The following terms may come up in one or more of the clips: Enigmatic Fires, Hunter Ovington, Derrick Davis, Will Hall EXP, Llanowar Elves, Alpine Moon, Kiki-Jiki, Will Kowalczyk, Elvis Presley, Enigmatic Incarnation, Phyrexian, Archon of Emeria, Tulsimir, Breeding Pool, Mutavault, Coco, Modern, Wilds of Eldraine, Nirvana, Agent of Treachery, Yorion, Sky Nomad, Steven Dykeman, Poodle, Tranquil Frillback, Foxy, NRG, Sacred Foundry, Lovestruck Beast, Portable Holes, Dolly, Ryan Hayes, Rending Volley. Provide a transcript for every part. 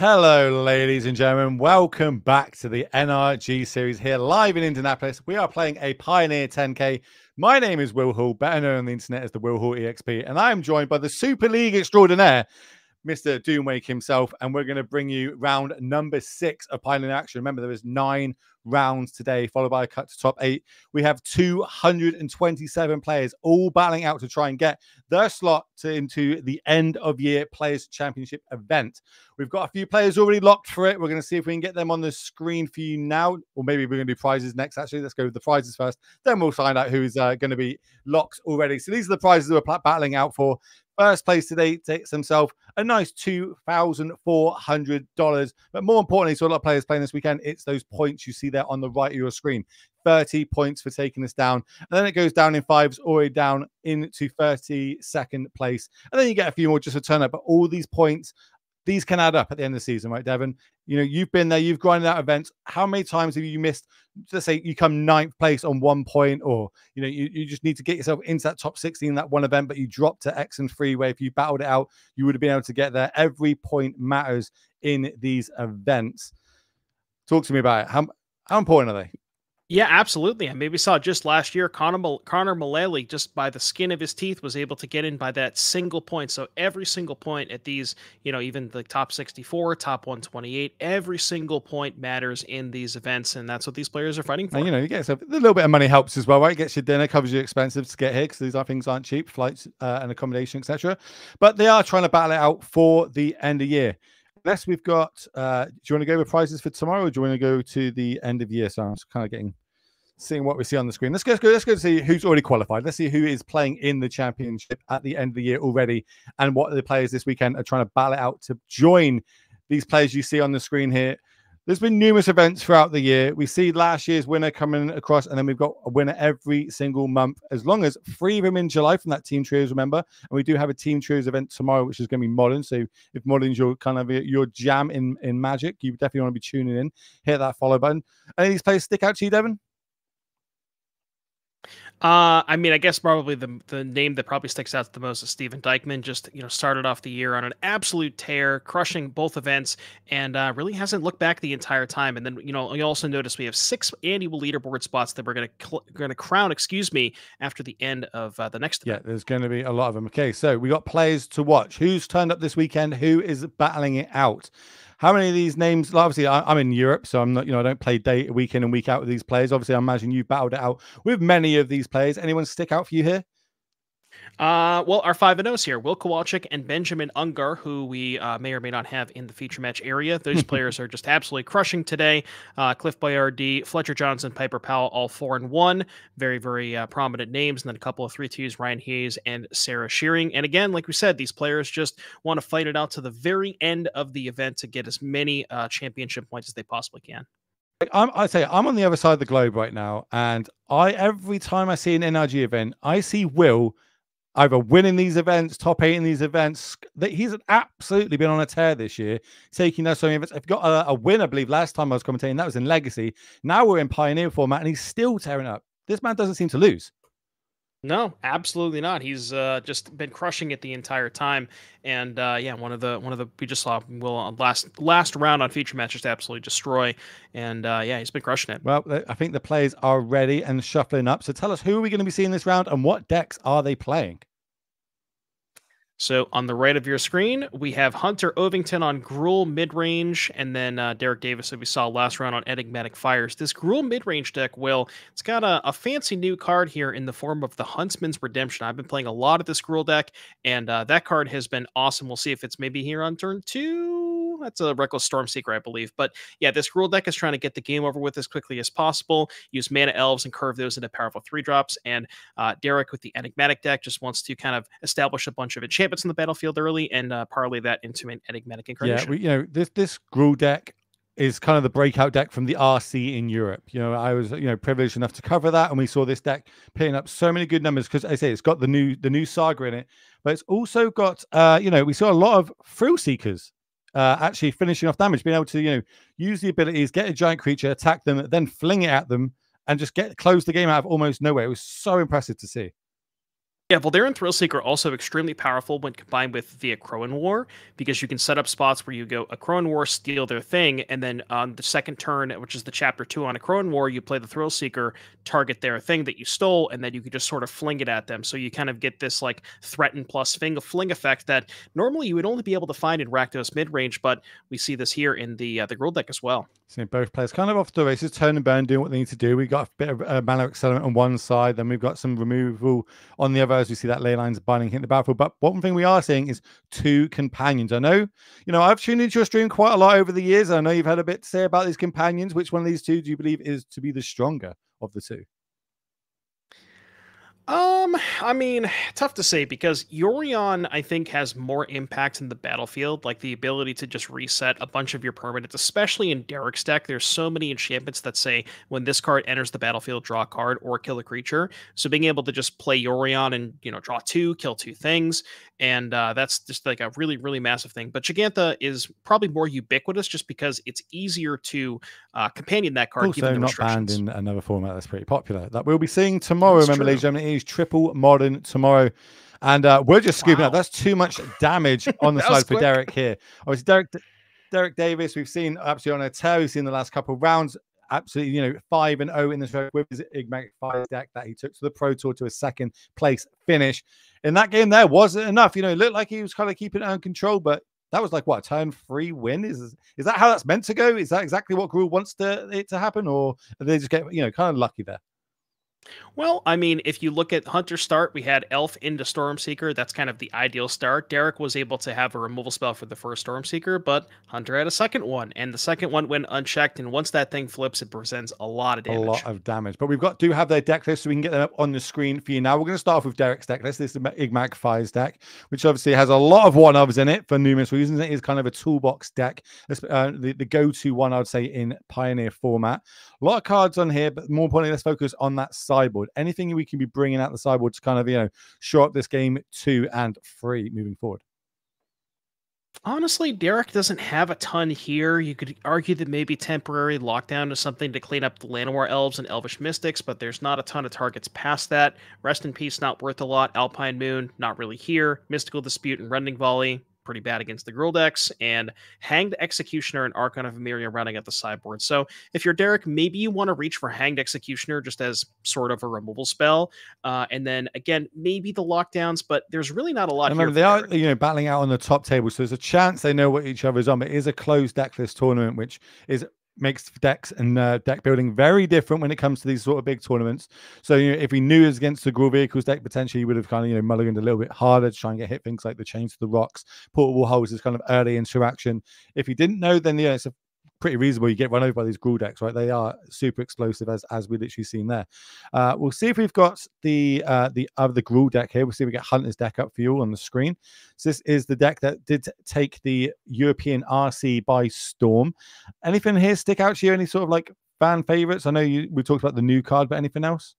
Hello, ladies and gentlemen. Welcome back to the NRG series here live in Indianapolis. We are playing a Pioneer 10K. My name is Will Hall, better known on the internet as the Will Hall EXP, and I am joined by the Super League extraordinaire, Mr. Doomwake himself, and we're going to bring you round number 6 of Pioneer action. Remember, there is 9 rounds today, followed by a cut to top 8. We have 227 players all battling out to try and get their slot into the end of year Players Championship event. We've got a few players already locked for it. We're going to see if we can get them on the screen for you now, or maybe we're going to do prizes next. Actually, let's go with the prizes first, then we'll find out who's going to be locked already. So these are the prizes we're battling out for. First place today takes himself a nice $2,400. But more importantly, to a lot of players playing this weekend, it's those points you see there on the right of your screen. 30 points for taking this down. And then it goes down in fives, all the way down into 32nd place. And then you get a few more just to turn up. But all these points, these can add up at the end of the season, right, Devon? You know, you've been there, you've grinded out events. How many times have you missed, let's say you come 9th place on one point, or, you know, you just need to get yourself into that top 16 in that one event, but you dropped to X and Freeway. If you battled it out, you would have been able to get there. Every point matters in these events. Talk to me about it. How important are they? Yeah, absolutely. I mean, we saw just last year, Connor Mullally, just by the skin of his teeth, was able to get in by that single point. So every single point at these, you know, even the top 64, top 128, every single point matters in these events. And that's what these players are fighting for. And, you know, you get a little bit of money helps as well, right? It gets your dinner, covers your expenses to get here, because these things aren't cheap, flights and accommodation, etc. But they are trying to battle it out for the end of year. Unless we've got, do you want to go with prizes for tomorrow, or do you want to go to the end of year? So I'm just kind of seeing what we see on the screen. Let's go see who's already qualified. Let's see who is playing in the championship at the end of the year already, and what the players this weekend are trying to battle out to join these players you see on the screen here. There's been numerous events throughout the year. We see last year's winner coming across, and then we've got a winner every single month, as long as 3 of them in July from that Team Trios, remember. And we do have a Team Trios event tomorrow, which is going to be Modern. So if Modern's your kind of your jam in Magic, you definitely want to be tuning in. Hit that follow button. Any of these players stick out to you, Devon? I mean, I guess probably the name that probably sticks out the most is Steven Dykeman. Just, you know, started off the year on an absolute tear, crushing both events, and really hasn't looked back the entire time. And then, you know, you also notice we have 6 annual leaderboard spots that we're going to crown, excuse me, after the end of the next event. Yeah, there's going to be a lot of them. Okay, so we got players to watch. Who's turned up this weekend? Who is battling it out? How many of these names? Well, obviously, I'm in Europe, so I'm not, you know, I don't play week in and week out with these players. Obviously, I imagine you battled it out with many of these players. Anyone stick out for you here? Well, our 5-0s here, Will Kowalczyk and Benjamin Ungar, who we may or may not have in the feature match area. Those players are just absolutely crushing today. Cliff Boyardee, Fletcher Johnson, Piper Powell, all 4-1. Very, very prominent names. And then a couple of 3-2s, Ryan Hayes and Sarah Shearing. And again, like we said, these players just want to fight it out to the very end of the event to get as many championship points as they possibly can. I'm on the other side of the globe right now, and every time I see an NRG event, I see Will either winning these events, top 8 in these events. That he's absolutely been on a tear this year, taking those so many events. I've got a win, I believe, last time I was commentating. That was in Legacy. Now we're in Pioneer format, and he's still tearing up. This man doesn't seem to lose. No, absolutely not. He's just been crushing it the entire time, and yeah, one of the we just saw Will on last round on feature match just absolutely destroy, and yeah, he's been crushing it. Well, I think the players are ready and shuffling up. So tell us, who are we going to be seeing this round, and what decks are they playing? So on the right of your screen, we have Hunter Ovington on Gruul Midrange, and then Derrick Davis that we saw last round on Enigmatic Fires. This Gruul Midrange deck, Will, it's got a fancy new card here in the form of The Huntsman's Redemption. I've been playing a lot of this Gruul deck, and that card has been awesome. We'll see if it's maybe here on turn 2. That's a Reckless Stormseeker, I believe. But yeah, this Gruul deck is trying to get the game over with as quickly as possible, use Mana Elves and curve those into powerful 3-drops, and Derrick with the Enigmatic deck just wants to kind of establish a bunch of enchantments on the battlefield early and parlay that into an Enigmatic Incarnation. Yeah, you know, this Gruul deck is kind of the breakout deck from the RC in Europe. You know, I was, you know, privileged enough to cover that, and we saw this deck picking up so many good numbers because, as I say, it's got the new saga in it, but it's also got you know, we saw a lot of Thrillseekers actually finishing off damage, being able to, you know, use the abilities, get a giant creature, attack them, then fling it at them, and just close the game out of almost nowhere. It was so impressive to see. Yeah, Voldaren Thrillseeker also extremely powerful when combined with the Akroan War, because you can set up spots where you go Akroan War, steal their thing, and then on the second turn, which is the chapter 2 on Akroan War, you play the Thrillseeker, target their thing that you stole, and then you can just sort of fling it at them. So you kind of get this like threaten plus fling effect that normally you would only be able to find in Rakdos midrange, but we see this here in the Gruul deck as well. So both players kind of off the races, turn and burn, doing what they need to do. We got a bit of mana accelerant on one side, then we've got some removal on the other as we see that Leyline's Binding hitting the battlefield. But one thing we are seeing is two companions. I know, you know, I've tuned into your stream quite a lot over the years. I know you've had a bit to say about these companions. Which one of these two do you believe is to be the stronger of the two? I mean, tough to say because Yorion, I think, has more impact in the battlefield, like the ability to just reset a bunch of your permanents, especially in Derek's deck. There's so many enchantments that say when this card enters the battlefield, draw a card or kill a creature. So being able to just play Yorion and, you know, draw two, kill two things. And that's just like a really, really massive thing. But Giganta is probably more ubiquitous just because it's easier to companion that card. Also given the restrictions. Not banned in another format that's pretty popular that we'll be seeing tomorrow. That's remember, ladies and gentlemen, triple modern tomorrow, and we're just scooping up. That's too much damage on the side for quick. Derrick here. Obviously, Derrick Davis, we've seen absolutely on a tear. We've seen the last couple of rounds, absolutely, you know, 5-0 in this round with his Enigmatic Fires deck that he took to the Pro Tour to a second place finish. In that game, there wasn't enough. You know, it looked like he was kind of keeping it under control, but that was like what, a turn 3 win? Is that how that's meant to go? Is that exactly what Gruul wants it to happen, or they just get, you know, kind of lucky there? Well, I mean, if you look at Hunter's start, we had Elf into Stormseeker. That's kind of the ideal start. Derrick was able to have a removal spell for the first Stormseeker, but Hunter had a second one, and the second one went unchecked. And once that thing flips, it presents a lot of damage. But we've got do have their deck list, so we can get them up on the screen for you now. We're going to start off with Derrick's deck list. This is the Enigmatic Fires deck, which obviously has a lot of one-ofs in it for numerous reasons. It is kind of a toolbox deck. The go-to one, I would say, in Pioneer format. A lot of cards on here, but more importantly, let's focus on that sideboard. Anything we can be bringing out the sideboard to kind of, you know, shore up this game 2 and 3 moving forward. Honestly, Derrick doesn't have a ton here. You could argue that maybe temporary lockdown is something to clean up the Llanowar Elves and Elvish Mystics, but there's not a ton of targets past that. Rest in Peace, not worth a lot. Alpine Moon, not really here. Mystical Dispute and Rending Volley, pretty bad against the Gruul decks, and Hanged Executioner and Archon of Emeria running at the sideboard. So if you're Derrick, maybe you want to reach for Hanged Executioner just as sort of a removal spell. And then again, maybe the lockdowns, but there's really not a lot. Remember, they are, you know, battling out on the top table, so there's a chance they know what each other's on. But it is a closed deck for this tournament, which is makes decks and deck building very different when it comes to these sort of big tournaments. So, you know, if we knew it was against the Gruul Vehicles deck, potentially you would have kind of, you know, mulliganed a little bit harder to try and get hit things like the Chained to the Rocks, Portable Holes is kind of early interaction. If you didn't know, then, you know, it's a pretty reasonable you get run over by these Gruul decks, right? They are super explosive, as we literally seen there. We'll see if we've got the other Gruul deck here. We'll see if we get Hunter's deck up for you all on the screen. So this is the deck that did take the European RC by storm. Anything here stick out to you? Any sort of like fan favorites? I know we talked about the new card, but anything else?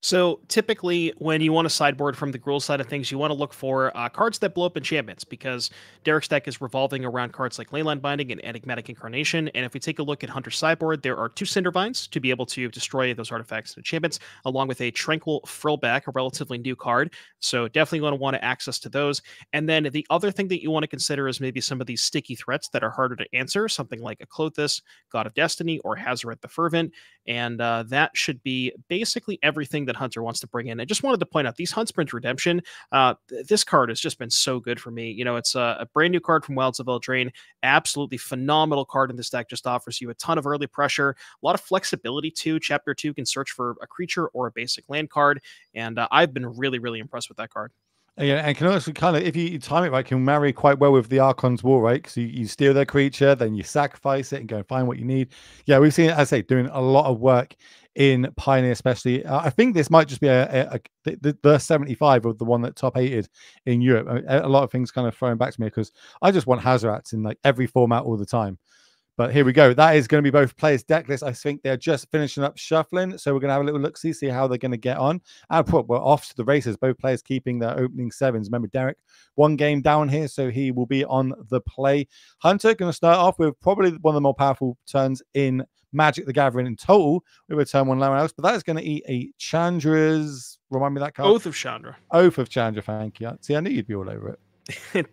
So typically when you want to sideboard from the Gruul side of things, you want to look for cards that blow up enchantments, because Derrick's deck is revolving around cards like Leyline Binding and Enigmatic Incarnation. And if we take a look at Hunter's sideboard, there are 2 Cindervines to be able to destroy those artifacts and enchantments, along with a Tranquil Frillback, a relatively new card. So definitely going to want to access to those. And then the other thing that you want to consider is maybe some of these sticky threats that are harder to answer, something like a Clothis, God of Destiny, or Hazoret the Fervent. And that should be basically everything that Hunter wants to bring in. I just wanted to point out these Huntsman's Redemption. This card has just been so good for me. You know, it's a brand new card from Wilds of Eldraine. Absolutely phenomenal card in this deck. Just offers you a ton of early pressure, a lot of flexibility too. Chapter 2 can search for a creature or a basic land card, and I've been really, really impressed with that card. Yeah, and can also kind of, if you time it right, can marry quite well with the Archon's War, right? Because you steal their creature, then you sacrifice it and go and find what you need. Yeah, we've seen, as I say, doing a lot of work in Pioneer, especially. I think this might just be the 75 of the one that top 8'd in Europe. I mean, a lot of things kind of thrown back to me because I just want Hazorats in like every format all the time. But here we go. That is going to be both players' deck lists. I think they're just finishing up shuffling. So we're going to have a little look, see how they're going to get on. And we're off to the races. Both players keeping their opening 7s. Remember, Derrick, 1 game down here, so he will be on the play. Hunter going to start off with probably one of the more powerful turns in Magic the Gathering in total. We return one Llanowar Elves, but that is going to eat a Chandra's... Remind me that card. Oath of Chandra. Oath of Chandra, thank you. See, I knew you'd be all over it.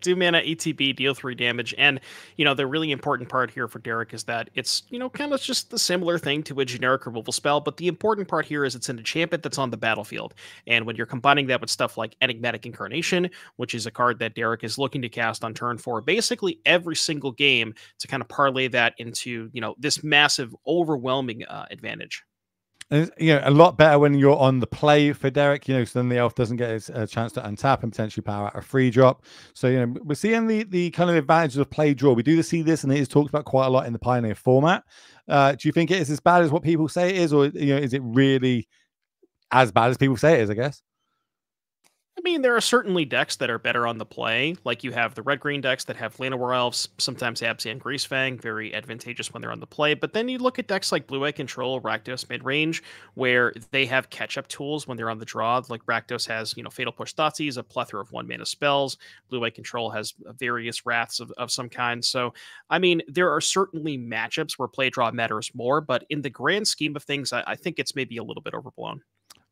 2 mana ETB, deal 3 damage, and you know the really important part here for Derrick is that it's kind of just the similar thing to a generic removal spell, but the important part here is it's an enchantment that's on the battlefield, and when you're combining that with stuff like Enigmatic Incarnation, which is a card that Derrick is looking to cast on turn 4 basically every single game to kind of parlay that into this massive, overwhelming advantage. And it's, a lot better when you're on the play for Derrick, so then the elf doesn't get his chance to untap and potentially power out a free drop. So, we're seeing the kind of advantages of play draw. We do see this, and it is talked about quite a lot in the Pioneer format. Do you think it is as bad as what people say it is, or, is it really as bad as people say it is, I guess? I mean, there are certainly decks that are better on the play. Like you have the red-green decks that have Llanowar Elves, sometimes Abzan Greasefang, very advantageous when they're on the play. But then you look at decks like Blue Eye Control, Rakdos Midrange, where they have catch-up tools when they're on the draw. Like Rakdos has, Fatal Push Thoughtseize, a plethora of 1-mana spells. Blue Eye Control has various wraths of some kind. So, I mean, there are certainly matchups where play-draw matters more. But in the grand scheme of things, I think it's maybe a little bit overblown.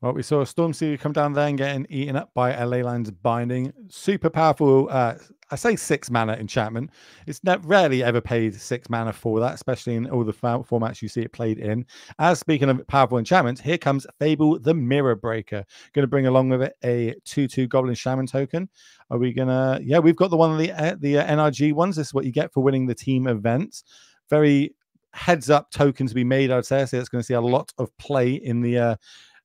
Well, we saw Stormseeker come down there and getting eaten up by Leyline Binding. Super powerful, I say 6 mana enchantment. It's rarely ever paid 6 mana for that, especially in all the formats you see it played in. As speaking of powerful enchantments, here comes Fable the Mirror-Breaker. Going to bring along with it a 2/2 Goblin Shaman token. Are we going to... Yeah, we've got the one of the NRG ones. This is what you get for winning the team events. Very heads-up token to be made, I would say. So that's going to see a lot of play in the...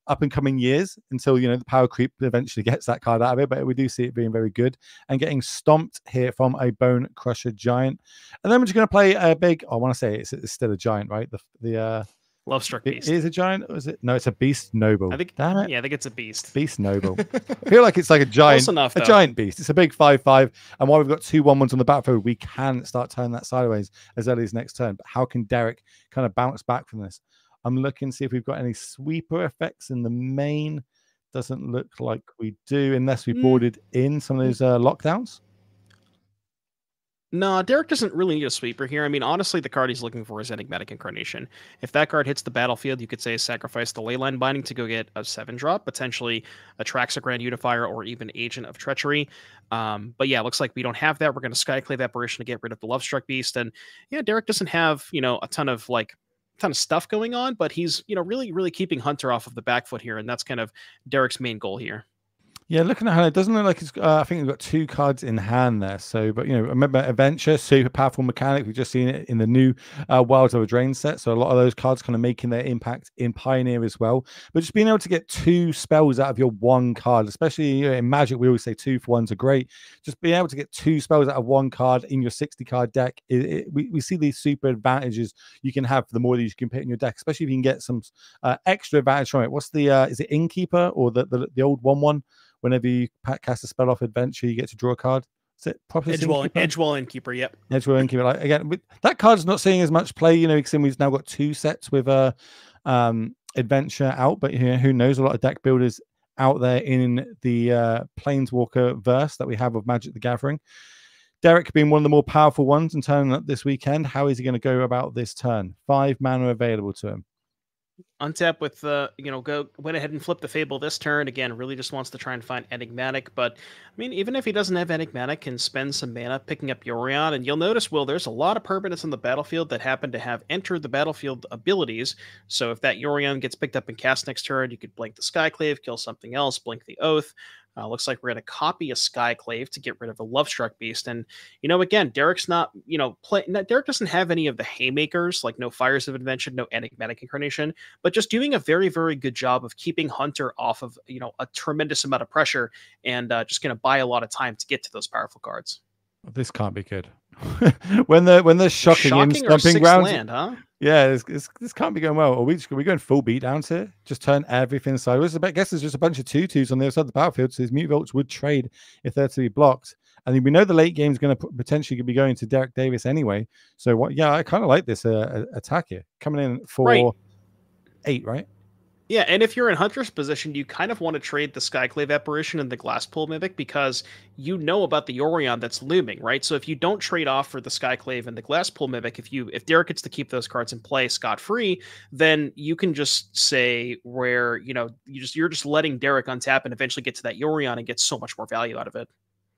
up and coming years until the power creep eventually gets that card out of it, but we do see it being very good and getting stomped here from a Bone Crusher Giant. And then we're just going to play a big... I want to say it's still a giant, right? The Lovestruck Beast. It is a giant, or is it? No, it's a Beast Noble. I think, damn it. Yeah, I think it's a Beast. Beast Noble. I feel like it's like a giant. Close enough, though. A giant beast. It's a big 5/5, and while we've got 2/1/1s on the battlefield, we can start turning that sideways as early as next turn. But how can Derrick kind of bounce back from this? I'm looking to see if we've got any sweeper effects in the main. Doesn't look like we do, unless we boarded in some of those lockdowns. No, Derrick doesn't really need a sweeper here. I mean, honestly, the card he's looking for is Enigmatic Incarnation. If that card hits the battlefield, you could say sacrifice the Leyline Binding to go get a 7-drop, potentially Atraxa Grand Unifier or even Agent of Treachery. But yeah, it looks like we don't have that. We're going to Skyclave Apparition to get rid of the Lovestruck Beast. And yeah, Derrick doesn't have, a ton of stuff going on, but he's really, really keeping Hunter off of the back foot here, and that's kind of Derrick's main goal here. Yeah, looking at Hunter, it doesn't look like he's... I think we've got 2 cards in hand there. So, but remember Adventure, super powerful mechanic. We've just seen it in the new Wilds Over Drain set. So a lot of those cards kind of making their impact in Pioneer as well. But just being able to get 2 spells out of your 1 card, especially in Magic, we always say 2 for 1s are great. Just being able to get 2 spells out of 1 card in your 60-card deck, we see these super advantages you can have the more that you can put in your deck, especially if you can get some extra advantage from it. What's the is it Innkeeper or the old 1/1? Whenever you cast a spell off Adventure, you get to draw a card. Is it proper? Edgewall Innkeeper, yep. Edgewall Innkeeper. Like, again, that card's not seeing as much play, because we've now got 2 sets with Adventure out, but who knows, a lot of deck builders out there in the Planeswalker verse that we have of Magic the Gathering. Derrick being one of the more powerful ones and turning up this weekend, how is he going to go about this turn? 5 mana available to him. Untap with went ahead and flip the Fable this turn. Again, really just wants to try and find Enigmatic, but I mean, even if he doesn't have Enigmatic, can spend some mana picking up Yorion, and you'll notice, Will, there's a lot of permanents on the battlefield that happen to have entered the battlefield abilities. So if that Yorion gets picked up and cast next turn, you could blink the Skyclave, kill something else, blink the Oath. Looks like we're going to copy a Skyclave to get rid of a Lovestruck Beast. And, again, Derrick's not, Derrick doesn't have any of the haymakers, like no Fires of Invention, no Enigmatic Incarnation, but just doing a very, very good job of keeping Hunter off of, a tremendous amount of pressure and just going to buy a lot of time to get to those powerful cards. This can't be good. when the shocking and stomping rounds, land, huh? Yeah, this can't be going well. Are we going full beat down here? Just turn everything sideways. I guess there's just a bunch of 2/2s on the other side of the battlefield, so his Mutavaults would trade if they're to be blocked. And we know the late game is going to potentially be going to Derrick Davis anyway. So what? Yeah, I kind of like this attack here coming in for 8, right? Yeah, and if you're in Hunter's position, you kind of want to trade the Skyclave Apparition and the Glasspool Mimic because you know about the Yorion that's looming, right? So if you don't trade off for the Skyclave and the Glasspool Mimic, if Derrick gets to keep those cards in play scot-free, then you can just say where, you know, you're just letting Derrick untap and eventually get to that Yorion and get so much more value out of it.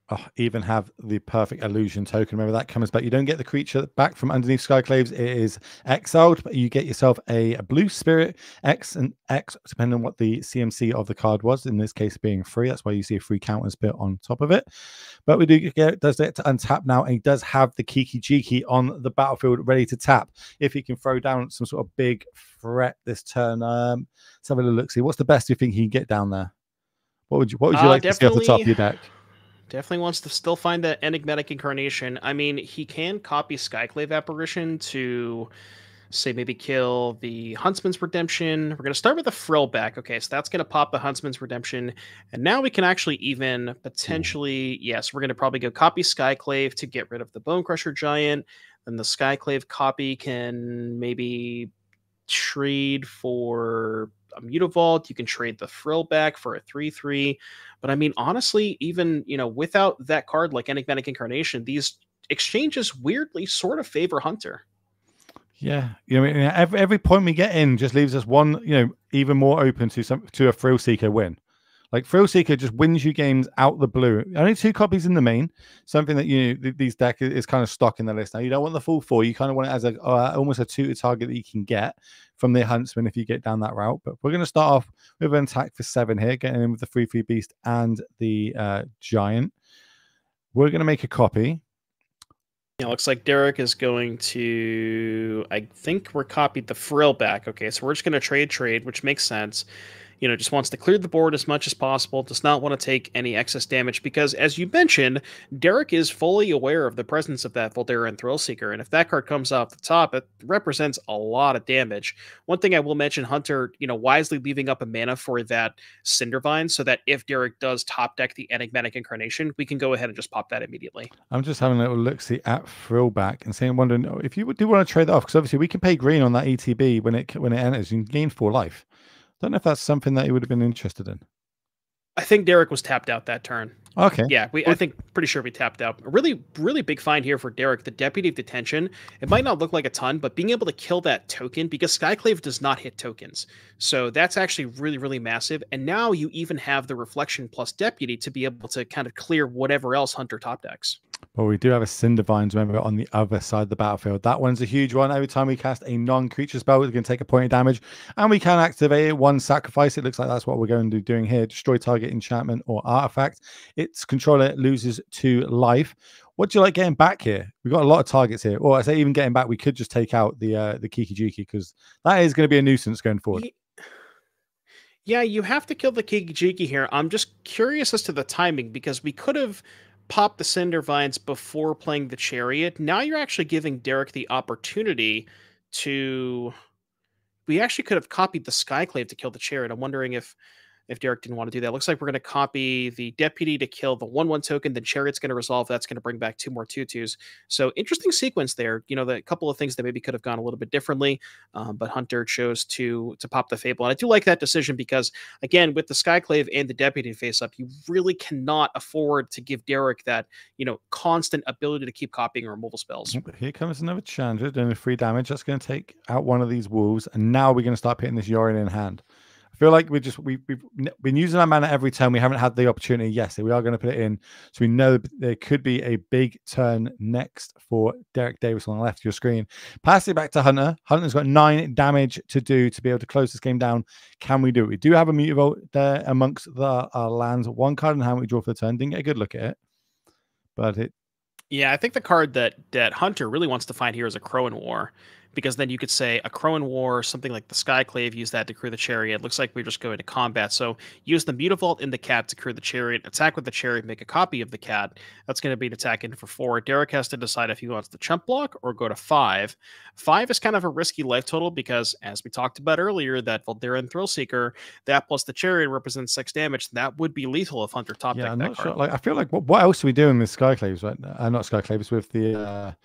Oh, even have the perfect illusion token. Remember that comes back. You don't get the creature back from underneath Skyclaves. It is exiled, but you get yourself a blue spirit, X and X, depending on what the CMC of the card was. In this case, being free. That's why you see a free counter spirit on top of it. But we do get does it to untap now, and he does have the Kiki Jiki on the battlefield ready to tap if he can throw down some sort of big threat this turn. Let's have a look. See what's the best you think he can get down there. What would you like to see off the top of your deck? Definitely wants to still find that Enigmatic Incarnation. I mean, he can copy Skyclave Apparition to, say, maybe kill the Huntsman's Redemption. We're going to start with the Frillback. Okay, so that's going to pop the Huntsman's Redemption. And now we can actually even potentially, yes, we're going to probably go copy Skyclave to get rid of the Bonecrusher Giant. And the Skyclave copy can maybe trade for a Mutavault. You can trade the Frillback for a 3/3, but I mean, honestly, even, you know, without that card like Enigmatic Incarnation, these exchanges weirdly sort of favor Hunter. Yeah, you know, I mean, every point we get in just leaves us one, you know, even more open to a Thrillseeker win. Like Thrillseeker just wins you games out the blue. Only 2 copies in the main. Something that these deck is kind of stuck in the list now. You don't want the full 4. You kind of want it as a almost a 2 to target that you can get from the Huntsman if you get down that route. But we're going to start off with an attack for 7 here, getting in with the 3/3 Beast and the Giant. We're going to make a copy. Yeah, looks like Derrick is going to. I think we're copied the Frillback. Okay, so we're just going to trade, which makes sense. You know, just wants to clear the board as much as possible, does not want to take any excess damage because, as you mentioned, Derrick is fully aware of the presence of that Voldaren Thrillseeker, and if that card comes off the top, it represents a lot of damage. One thing I will mention, Hunter, you know, wisely leaving up a mana for that Cindervine so that if Derrick does top deck the Enigmatic Incarnation, we can go ahead and just pop that immediately. I'm just having a little look-see at Frillback and saying, wondering if you do want to trade that off, because obviously we can pay green on that ETB when it enters and gain 4 life. Don't know if that's something that he would have been interested in. I think Derrick was tapped out that turn. Okay. Yeah, I think pretty sure we tapped out. A really, really big find here for Derrick, the Deputy of Detention. It might not look like a ton, but being able to kill that token, because Skyclave does not hit tokens. So that's actually really, really massive. And now you even have the Reflection plus Deputy to be able to kind of clear whatever else Hunter top decks. Well, we do have a Cindervines, remember, on the other side of the battlefield. That one's a huge one. Every time we cast a non-creature spell, we're going to take a point of damage, and we can activate it. 1 sacrifice. It looks like that's what we're going to be doing here. Destroy target enchantment or artifact. Its controller loses 2 life. What do you like getting back here? We've got a lot of targets here. Or I say even getting back, we could just take out the Kiki Jiki, because that is going to be a nuisance going forward. Yeah, you have to kill the Kiki Jiki here. I'm just curious as to the timing, because we could have pop the Cindervines before playing the Chariot. Now you're actually giving Derrick the opportunity to... We actually could have copied the Skyclave to kill the Chariot. I'm wondering if Derrick didn't want to do that. Looks like we're going to copy the Deputy to kill the 1/1 token. The Chariot's going to resolve. That's going to bring back 2 more 2/2s. So interesting sequence there. You know, the couple of things that maybe could have gone a little bit differently, but Hunter chose to pop the Fable. And I do like that decision because, again, with the Skyclave and the Deputy face up, you really cannot afford to give Derrick that, you know, constant ability to keep copying removal spells. Here comes another Chandra doing a free damage. That's going to take out one of these wolves. And now we're going to start hitting this Yorion in hand. Feel like we've been using our mana every time. We haven't had the opportunity. Yes, we are going to put it in. So we know there could be a big turn next for Derrick Davis on the left of your screen. Pass it back to Hunter. Hunter's got 9 damage to do to be able to close this game down. Can we do it? We do have a Mutavault there amongst our lands. 1 card in hand we draw for the turn. Didn't get a good look at it. But it... Yeah, I think the card that Hunter really wants to find here is a Akroan War, because then you could say a Akroan War, something like the Skyclave, use that to clear the Chariot. It looks like we're just going to combat. So use the Mutavault in the Cat to clear the Chariot, attack with the Chariot, make a copy of the Cat. That's going to be an attack in for 4. Derrick has to decide if he wants to chump block or go to 5. 5 is kind of a risky life total because, as we talked about earlier, that Voldaren Thrillseeker, that plus the Chariot represents 6 damage. That would be lethal if Hunter top decked that card. Like, I feel like what else are we doing with Skyclaves right now? Not Skyclaves, with the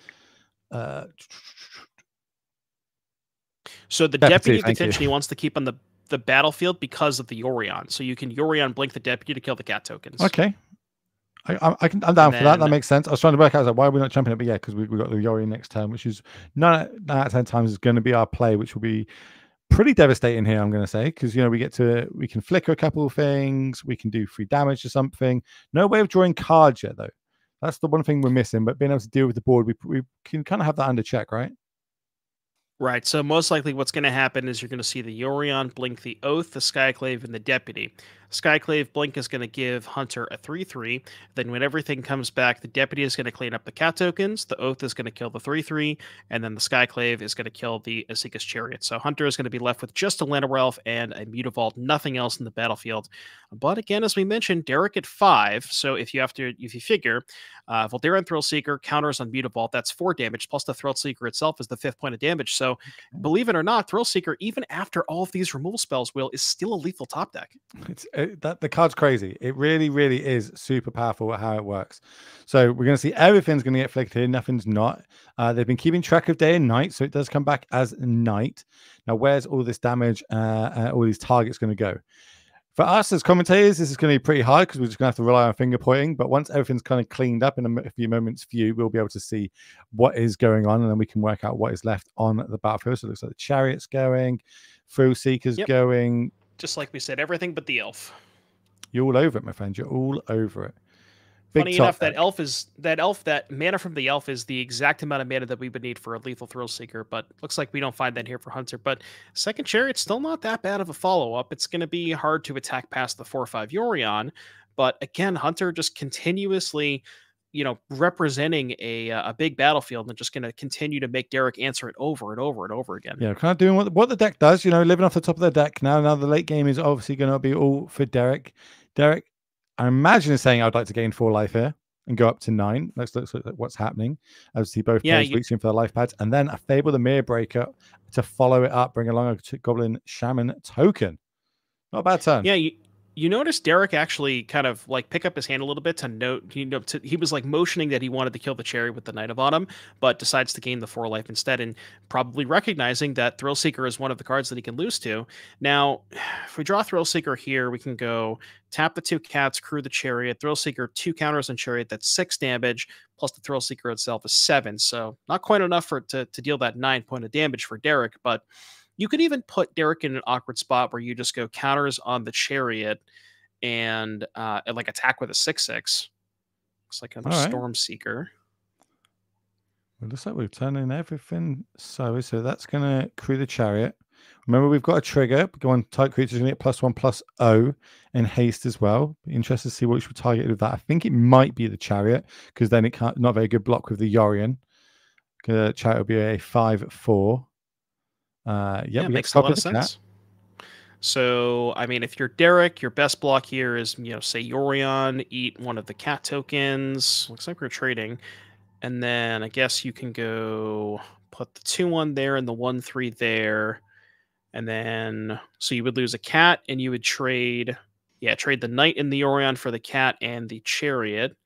so the deputy of detention he wants to keep on the the battlefield because of the Yorion. So you can Yorion blink the deputy to kill the cat tokens. Okay. I'm down for that. That makes sense. I was trying to work out, like, why are we not jumping it? But yeah, because we've got the Yorion next turn, which is 9 out of 10 times is going to be our play, which will be pretty devastating here, I'm going to say, because, you know, we can flicker a couple of things. We can do free damage to something. No way of drawing cards yet, though. That's the one thing we're missing. But being able to deal with the board, we can kind of have that under check, right? Right, so most likely what's going to happen is you're going to see the Yorion blink the Oath, the Skyclave, and the Deputy. Skyclave blink is going to give Hunter a 3/3. Then when everything comes back, the Deputy is going to clean up the cat tokens, the Oath is going to kill the 3/3, and then the Skyclave is going to kill the Azeka's Chariot. So Hunter is going to be left with just a Llanowar Elf and a Mutavault, nothing else in the battlefield. But again, as we mentioned, Derrick at 5, so if you figure Voldaren Thrillseeker counters on Mutavault, that's 4 damage, plus the Thrillseeker itself is the 5th point of damage. So believe it or not, Thrillseeker, even after all of these removal spells, Will, is still a lethal top deck. The card's crazy. It really, really is super powerful at how it works. So we're going to see everything's going to get flicked here. Nothing's not. They've been keeping track of day and night, so it does come back as night. Now, where's all this damage, all these targets going to go? For us as commentators, this is going to be pretty hard because we're just going to have to rely on finger pointing. But once everything's kind of cleaned up in a few moments' view, we'll be able to see what is going on, and then we can work out what is left on the battlefield. So it looks like the Chariot's going, Thrillseeker's going. Just like we said, everything but the Elf. You're all over it, my friend. You're all over it. Funny enough, that mana from the Elf is the exact amount of mana that we would need for a lethal Thrillseeker, but looks like we don't find that here for Hunter. But second Chariot's still not that bad of a follow-up. It's going to be hard to attack past the 4/5 Yorion, but again, Hunter just continuously, you know, representing a big battlefield and just going to continue to make Derrick answer it over and over and over again. Yeah, kind of doing what the deck does, you know, living off the top of the deck now. Now the late game is obviously going to be all for Derrick. Derrick, I imagine, is saying, I'd like to gain 4 life here and go up to 9. Let's look at what's happening. Obviously, both players reaching for their life pads. And then a Fable of the Mirror-Breaker to follow it up, bring along a Goblin Shaman token. Not a bad turn. Yeah, you notice Derrick actually kind of like pick up his hand a little bit to note, you know, he was like motioning that he wanted to kill the Chariot with the Knight of Autumn, but decides to gain the 4 life instead, and probably recognizing that Thrillseeker is one of the cards that he can lose to. Now, if we draw Thrillseeker here, we can go tap the 2 cats, crew the Chariot, Thrillseeker, 2 counters on Chariot, that's 6 damage, plus the Thrillseeker itself is 7. So not quite enough to deal that 9 point of damage for Derrick, but you could even put Derrick in an awkward spot where you just go counters on the Chariot and like attack with a 6/6. Looks like another Stormseeker. Well, looks like we've turned in everything. So that's going to crew the Chariot. Remember, we've got a trigger. Go on, target creatures going to get +1/+0 and haste as well. Interested to see what you should target with that. I think it might be the Chariot because then it can't. Not very good block with the Yorion. The Chariot will be a 5/4. Yeah, makes a lot of sense. So, I mean, if you're Derrick, your best block here is, you know, say Yorion, eat one of the cat tokens. Looks like we're trading. And then I guess you can go put the 2/1 there and the 1/3 there. And then, so you would lose a cat and you would trade, trade the Knight and the Yorion for the cat and the Chariot.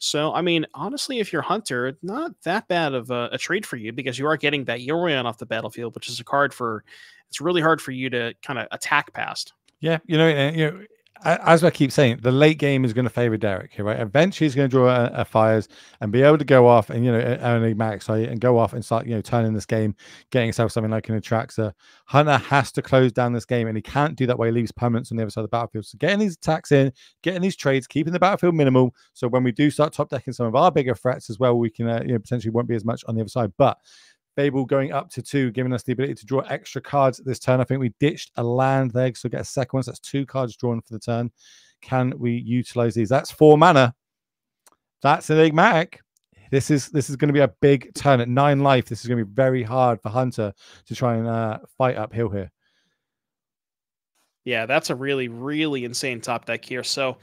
So, I mean, honestly, if you're Hunter, not that bad of a trade for you because you are getting that Yorion off the battlefield, which is a card for, it's really hard for you to kind of attack past. Yeah, you know, as I keep saying, the late game is going to favor Derrick here, right? Eventually, he's going to draw a fires and be able to go off and, you know, an Enigmatic, so and go off and start, you know, turning this game, getting himself something like an Atraxa. Hunter has to close down this game, and he can't do that while he leaves permanents on the other side of the battlefield. So getting these attacks in, getting these trades, keeping the battlefield minimal. So when we do start top decking some of our bigger threats as well, we can, you know, potentially won't be as much on the other side, but Fable going up to 2, giving us the ability to draw extra cards this turn. I think we ditched a land there, so get a second one. So that's 2 cards drawn for the turn. Can we utilize these? That's 4 mana. That's enigmatic. This is going to be a big turn at 9 life. This is going to be very hard for Hunter to try and fight uphill here. Yeah, that's a really, really insane top deck here. So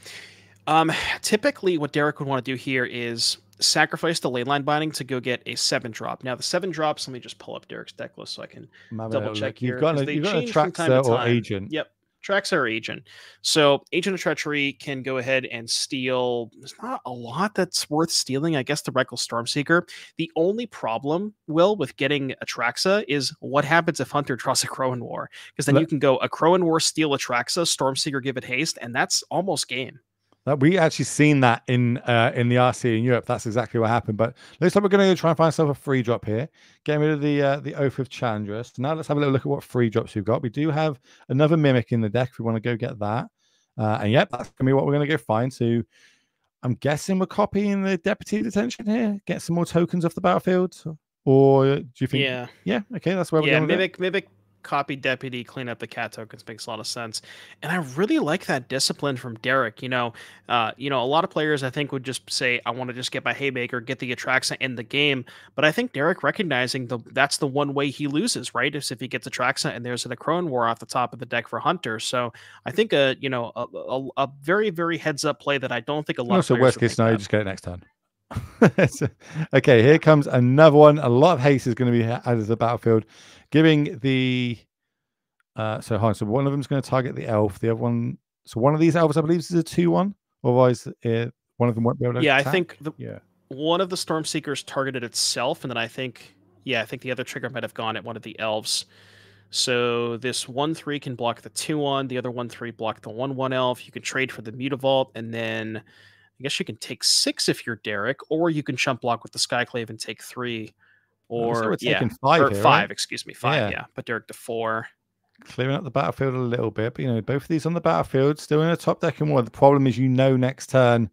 typically what Derrick would want to do here is sacrifice the Leyline Binding to go get a 7-drop. Now, the 7-drops, let me just pull up Derrick's deck list so I can double check here. You've got an Atraxa or Agent. Yep. tracks our agent. So Agent of Treachery can go ahead and steal. There's not a lot that's worth stealing. I guess the Reckless Stormseeker. The only problem, Will, with getting Atraxa is what happens if Hunter draws a Akroan War? Because then you can go Akroan War, steal Atraxa, Stormseeker, give it haste, and that's almost game. We actually seen that in the RC in Europe. That's exactly what happened. But looks like we're going to try and find ourselves a free drop here. Getting rid of the Oath of Chandra. So now let's have a little look at what free drops we've got. We do have another Mimic in the deck if we want to go get that. And yep, that's going to be what we're going to go find. So I'm guessing we're copying the Deputy Detention here. Get some more tokens off the battlefield. Or do you think... Yeah. Yeah, okay, that's where we're going to go. Mimic. Copy Deputy, clean up the cat tokens makes a lot of sense. And I really like that discipline from Derrick. You know, a lot of players I think would just say, I want to just get my Haymaker, get the Atraxa, end the game. But I think Derrick recognizing that's the one way he loses, right? Is if he gets Atraxa and there's an Akroan War off the top of the deck for Hunter. So I think a very, very heads up play that I don't think a lot of players. Also, worst case scenario, you just get it next turn. Okay, here comes another one. A lot of haste is going to be added to the battlefield, giving the so one of them is going to target the elf, the other one, so one of these elves I believe is a 2/1, otherwise one of them won't be able to attack. I think one of the Stormseekers targeted itself, and then I think the other trigger might have gone at one of the elves. So this 1/3 can block the 2/1, the other 1/3 block the 1/1 elf. You can trade for the Mutavault, and then I guess you can take 6 if you're Derrick, or you can chump block with the Skyclave and take 3, or five, excuse me. Yeah, but Derrick to 4. Clearing up the battlefield a little bit, but you know, both of these on the battlefield, still in a top deck and war. The problem is, you know, next turn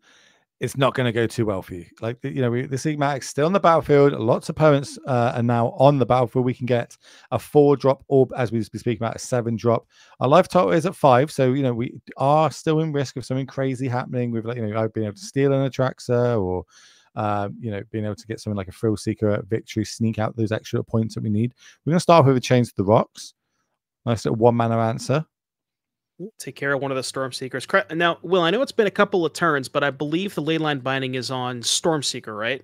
it's not going to go too well for you. Like, you know, this Enigmatic's still on the battlefield. Lots of opponents are now on the battlefield. We can get a 4-drop orb, as we've been speaking about, a 7-drop. Our life total is at 5, so, you know, we are still in risk of something crazy happening with, like, you know, being able to steal an Atraxa, or, you know, being able to get something like a Thrillseeker at victory, sneak out those extra points that we need. We're going to start with a Chained to the Rocks. Nice little one-mana answer. Take care of one of the Stormseekers. Now, Will, I know it's been a couple of turns, but I believe the Leyline Binding is on Stormseeker, right?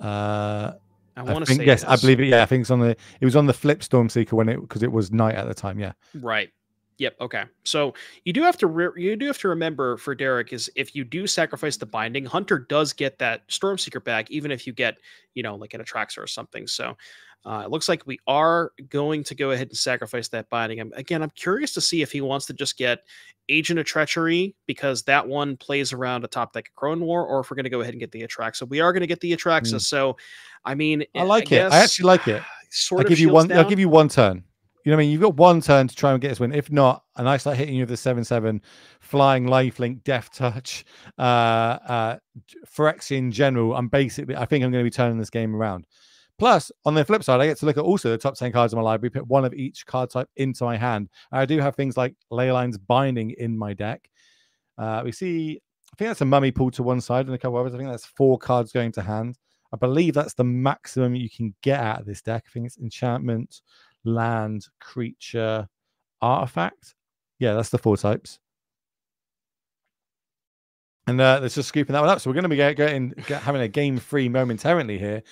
I want to say yes. I believe it. Yeah, I think it's on the. It was on the flip Stormseeker because it was night at the time. Yeah. Right. Yep. Okay. So you do have to remember for Derrick is if you do sacrifice the binding, Hunter does get that Stormseeker back, even if you get, you know, like an Atraxa or something. So it looks like we are going to go ahead and sacrifice that binding. I'm curious to see if he wants to just get Agent of Treachery, because that one plays around a top deck Akroan War, or if we're going to go ahead and get the Atraxa. We are going to get the Atraxa. So I mean, I guess, I actually like it. I'll give you one turn. You know what I mean? You've got one turn to try and get this win. If not, and I start hitting you with the 7/7 flying lifelink, death touch, Phyrexian in general. I think I'm going to be turning this game around. Plus, on the flip side, I get to look at also the top 10 cards in my library, put one of each card type into my hand. And I do have things like Leyline's Binding in my deck. We see, I think that's a mummy pulled to one side and a couple others. I think that's 4 cards going to hand. I believe that's the maximum you can get out of this deck. I think it's enchantment, land, creature, artifact. Yeah, that's the 4 types. And let's just scooping that one up. So we're going to be having a game free momentarily here.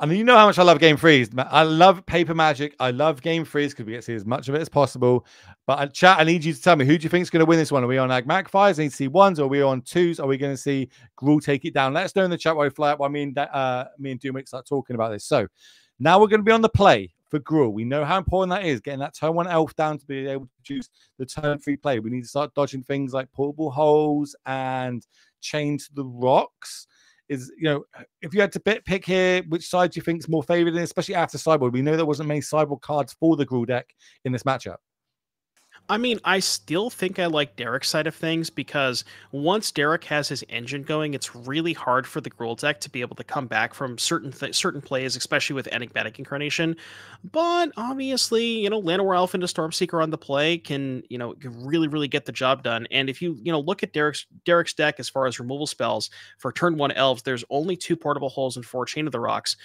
And you know how much I love game frees. I love paper magic. I love game frees because we get to see as much of it as possible. But chat, I need you to tell me, who do you think is going to win this one? Are we on Enigmatic Fires? I need to see 1s. Or are we on 2s? Are we going to see Gruul take it down? Let us know in the chat while we fly up. While me and Doomwake start talking about this. So now we're going to be on the play for Gruul. We know how important that is, getting that turn 1 elf down to be able to produce the turn 3 play. We need to start dodging things like Portable Holes and Chained to the Rocks. You know, if you had to pick here, which side do you think is more favored, especially after sideboard? We know there wasn't many sideboard cards for the Gruul deck in this matchup. I mean, I still think I like Derrick's side of things, because once Derrick has his engine going, it's really hard for the Gruul deck to be able to come back from certain plays, especially with Enigmatic Incarnation. But obviously, you know, Llanowar Elf into Stormseeker on the play can, you know, really, really get the job done. And if you, you know, look at Derrick's deck as far as removal spells for turn 1 elves, there's only 2 Portable Holes and 4 Chain of the Rocks.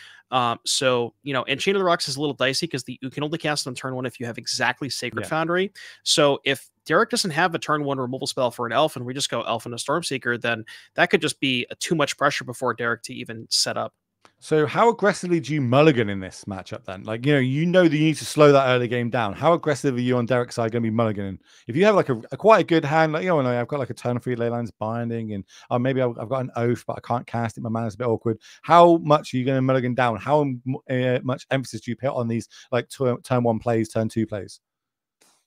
So, you know, and Chain of the Rocks is a little dicey because you can only cast it on turn 1 if you have exactly Sacred Foundry. So if Derrick doesn't have a turn 1 removal spell for an elf and we just go elf and a Stormseeker, then that could just be too much pressure before Derrick to even set up. So how aggressively do you mulligan in this matchup then? Like, you know that you need to slow that early game down. How aggressive are you on Derrick's side going to be mulliganing? If you have like a quite a good hand, like, I've got like a turn three Leyline's Binding, and maybe I've got an Oath, but I can't cast it. My mana's a bit awkward. How much are you going to mulligan down? How much emphasis do you put on these like turn one plays, turn two plays?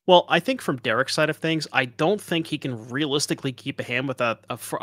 Well, I think from Derrick's side of things, I don't think he can realistically keep a hand with a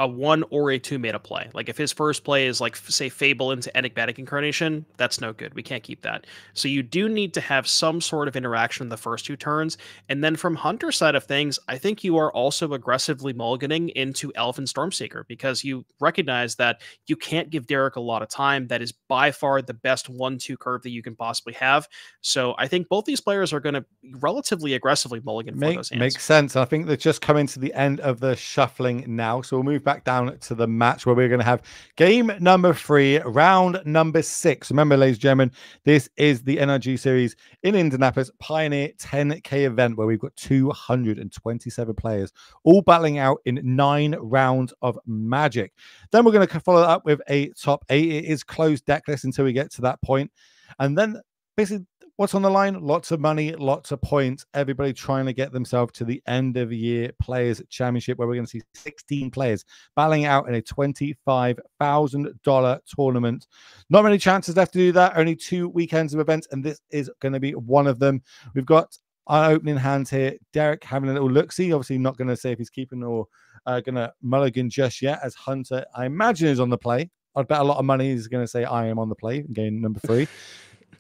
1 or a 2 meta play. Like if his first play is like, say, Fable into Enigmatic Incarnation, that's no good. We can't keep that. So you do need to have some sort of interaction in the first 2 turns. And then from Hunter's side of things, I think you are also aggressively mulliganing into Elf and Stormseeker because you recognize that you can't give Derrick a lot of time. That is by far the best 1-2 curve that you can possibly have. So I think both these players are going to relatively aggressively mulligan for those hands. Makes sense. I think they're just coming to the end of the shuffling now, so we'll move back down to the match where we're going to have game number 3, round number 6. Remember, ladies and gentlemen, this is the NRG series in Indianapolis Pioneer 10K event where we've got 227 players all battling out in 9 rounds of Magic. Then we're going to follow that up with a top 8. It is closed deck list until we get to that point, and then basically what's on the line? Lots of money, lots of points. Everybody trying to get themselves to the end of year Players Championship, where we're going to see 16 players battling out in a $25,000 tournament. Not many chances left to do that. Only 2 weekends of events, and this is going to be one of them. We've got our opening hands here. Derrick having a little look-see. Obviously not going to say if he's keeping or going to mulligan just yet, as Hunter, I imagine, is on the play. I'd bet a lot of money he's going to say, I am on the play in game number 3.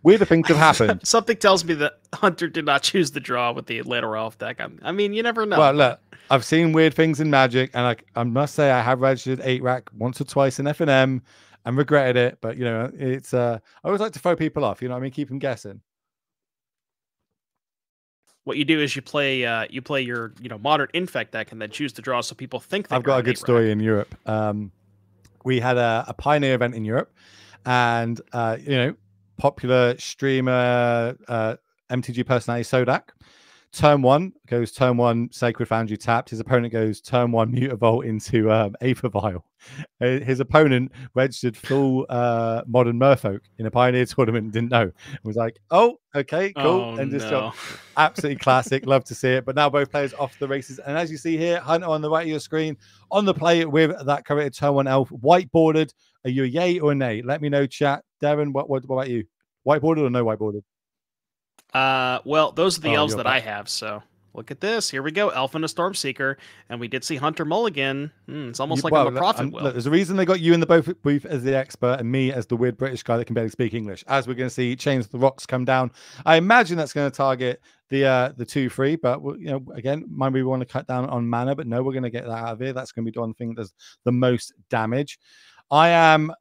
Weirder things have happened. Something tells me that Hunter did not choose the draw with the Llanowar Elf deck. I mean, you never know. Well, look, I've seen weird things in Magic, and I must say I have registered 8-rack once or twice in FNM and regretted it. But, it's I always like to throw people off. You know what I mean? Keep them guessing. What you do is you play your Modern Infect deck and then choose the draw so people think that I've got a good story in Europe. We had a Pioneer event in Europe, and popular streamer, MTG personality Sodak. Turn one Sacred Foundry tapped. His opponent goes turn one Mutavault into Aether Vial. His opponent registered full Modern Merfolk in a Pioneer tournament and didn't know. It was like, oh, okay, cool. Oh, and just no. Absolutely classic. Love to see it. But now both players off the races. And as you see here, Hunter on the right of your screen, on the play with that current turn one elf, whiteboarded. Are you a yay or a nay? Let me know, chat. Darren, what about you? Whiteboarded or no whiteboarded? Well, those are the elves that I have, so look at this. Here we go, Elf and a Stormseeker, and we did see Hunter mulligan. It's almost like I'm a prophet. Look, there's a reason they got you in the booth as the expert and me as the weird British guy that can barely speak English. As we're going to see, Chained to the Rocks come down. I imagine that's going to target the 2/3, but again, maybe we want to cut down on mana, but no, we're going to get that out of here. That's going to be the one thing that does the most damage. I'm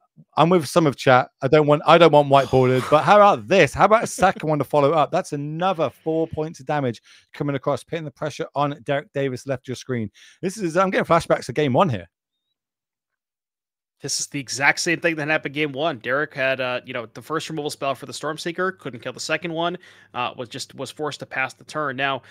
with some of chat. I don't want whiteboarded, but how about this? How about a second one to follow up? That's another 4 points of damage coming across, putting the pressure on Derrick Davis left your screen. This is, I'm getting flashbacks to game 1 here. This is the exact same thing that happened game 1. Derrick had, the first removal spell for the Stormseeker, couldn't kill the second one, was forced to pass the turn. Now,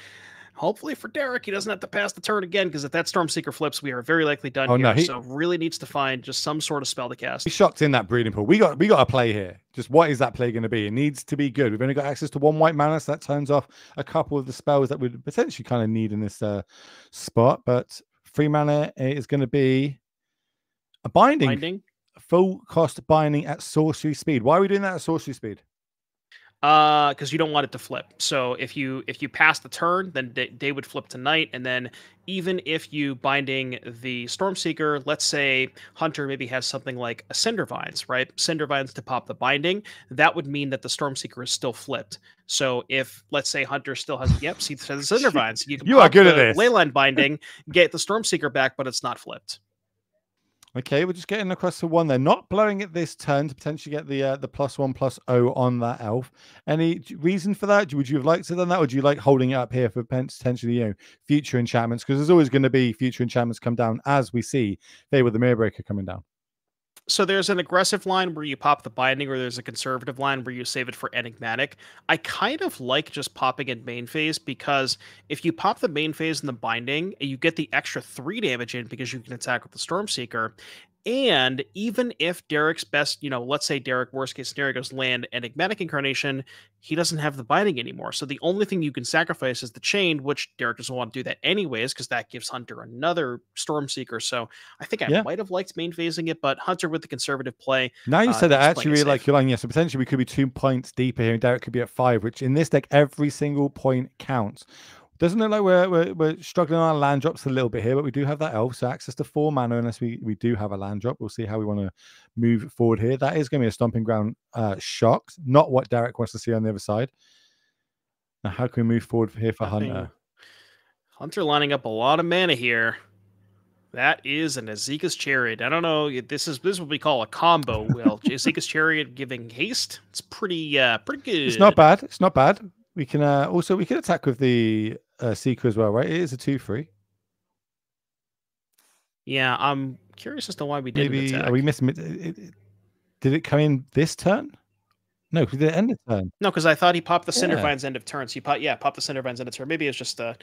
hopefully for Derrick, he doesn't have to pass the turn again, because if that Stormseeker flips, we are very likely done here. No, so really needs to find just some sort of spell to cast. He's shocked in that breeding pool. We got a play here. Just what is that play going to be? It needs to be good. We've only got access to 1 white mana, so that turns off a couple of the spells that we potentially kind of need in this spot. But 3 mana is going to be a binding. Full cost binding at sorcery speed. Why are we doing that at sorcery speed? Because you don't want it to flip. So if you pass the turn, then they would flip to night. And then even if you binding the Stormseeker, let's say Hunter maybe has something like a Cindervines, right? Cindervines to pop the binding. That would mean that the Stormseeker is still flipped. So if, let's say, Hunter still has, yep, see the Cindervines, you can you are good at this. Leyline Binding, get the Stormseeker back, but it's not flipped. Okay, we're just getting across to 1 there. Not blowing it this turn to potentially get the +1/+0 on that elf. Any reason for that? Would you have liked to have done that? Or do you like holding it up here for potentially future enchantments? Because there's always going to be future enchantments come down, as we see Fable of the Mirror-Breaker coming down. So there's an aggressive line where you pop the binding, or there's a conservative line where you save it for enigmatic. I kind of like just popping in main phase, because if you pop the main phase and the binding, you get the extra 3 damage in because you can attack with the Stormseeker. And even if Derrick's best, you know, let's say Derrick, worst case scenario, goes land Enigmatic Incarnation, he doesn't have the binding anymore. So the only thing you can sacrifice is the Chained, which Derrick doesn't want to do that anyways, because that gives Hunter another Stormseeker. So I think I might have liked main phasing it, but Hunter with the conservative play. Now you said that, I actually really like your line. Yeah, so potentially we could be 2 points deeper here, and Derrick could be at 5, which in this deck, every single point counts. Doesn't look like we're struggling on our land drops a little bit here, but we do have that elf, so access to 4 mana unless we do have a land drop. We'll see how we want to move forward here. That is going to be a stomping ground shock, not what Derrick wants to see on the other side. Now, how can we move forward here for Hunter? Hunter lining up a lot of mana here. That is an Azeka's Chariot. I don't know. This is what we call a combo. Well, Azeka's Chariot giving haste. It's pretty good. It's not bad. It's not bad. We can also we can attack with the Seeker as well, right? It is a 2-3. Yeah, I'm curious as to why we didn't attack. Are we missing it? Did it come in this turn? No, because it ended turn. No, because I thought he popped the Cindervines end of turn. So he popped the Cindervines end of turn. Maybe it's just I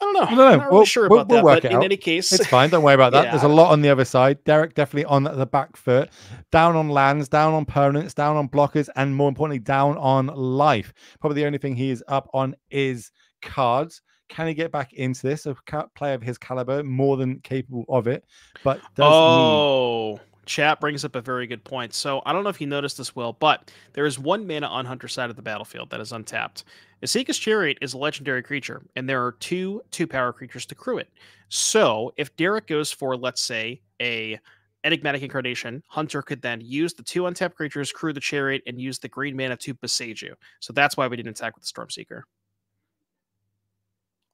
don't know. No, I'm not really sure about that. But in any case, it's fine. Don't worry about that. There's a lot on the other side. Derrick definitely on the back foot, down on lands, down on permanents, down on blockers, and more importantly, down on life. Probably the only thing he is up on is cards. Can he get back into this? A player of his caliber, more than capable of it, but does Chat brings up a very good point. So I don't know if you noticed this, Will, but there is 1 mana on Hunter's side of the battlefield that is untapped. Azeka's Chariot is a legendary creature, and there are two-power creatures to crew it. So if Derrick goes for, let's say, a Enigmatic Incarnation, Hunter could then use the 2 untapped creatures, crew the Chariot, and use the green mana to besiege you. So that's why we didn't attack with the Stormseeker.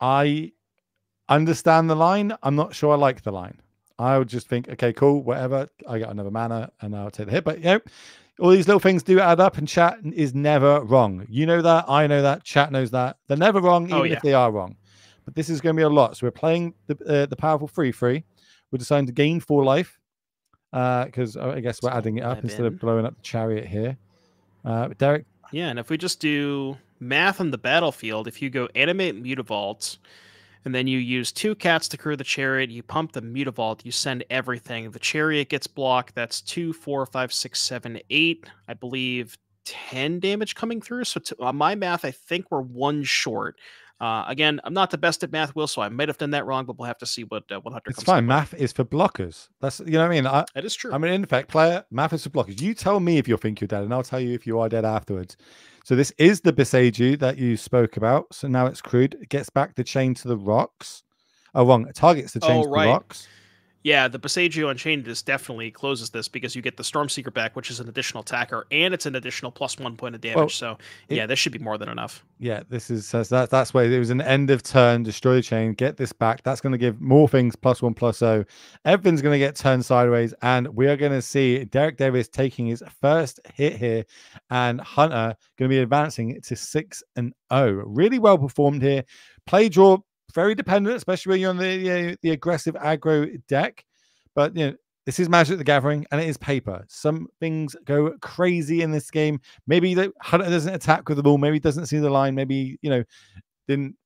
I understand the line. I'm not sure I like the line. I would just think, okay, cool, whatever. I got another mana, and I'll take the hit. But, you know, all these little things do add up, and chat is never wrong. You know that. I know that. Chat knows that. They're never wrong, even if they are wrong. But this is going to be a lot. So we're playing the powerful 3-3. We're deciding to gain 4 life because I guess we're adding it up instead of blowing up the Chariot here. Derrick? Yeah, and if we just do math on the battlefield, if you go animate Mutavault, and then you use 2 cats to crew the Chariot. You pump the Mutavault. You send everything. The Chariot gets blocked. That's 2, 4, 5, 6, 7, 8. I believe 10 damage coming through. So on my math, I think we're 1 short. Again, I'm not the best at math, Will, so I might have done that wrong, but we'll have to see what Hunter comes up with. It's fine. Math is for blockers. That's, you know what I mean? That is true. I'm an in-fact player. Math is for blockers. You tell me if you think you're dead, and I'll tell you if you are dead afterwards. So this is the Besage You that you spoke about. So now it's crude. It gets back the Chain to the Rocks. Oh, wrong. It targets the Chain to the Rocks. Yeah, the Besage You Unchained definitely closes this because you get the Stormseeker back, which is an additional attacker, and it's an additional +1 point of damage. Well, so, yeah, this should be more than enough. Yeah, this is that's where it was an end of turn, destroy the Chain, get this back. That's going to give more things +1/+0. Everything's going to get turned sideways, and we are going to see Derrick Davis taking his first hit here, and Hunter going to be advancing to 6-0. Really well performed here. Play draw. Very dependent, especially when you're on the aggressive aggro deck. But, you know, this is Magic the Gathering, and it is paper. Some things go crazy in this game. Maybe Hunter doesn't attack with the ball. Maybe he doesn't see the line. Maybe, you know,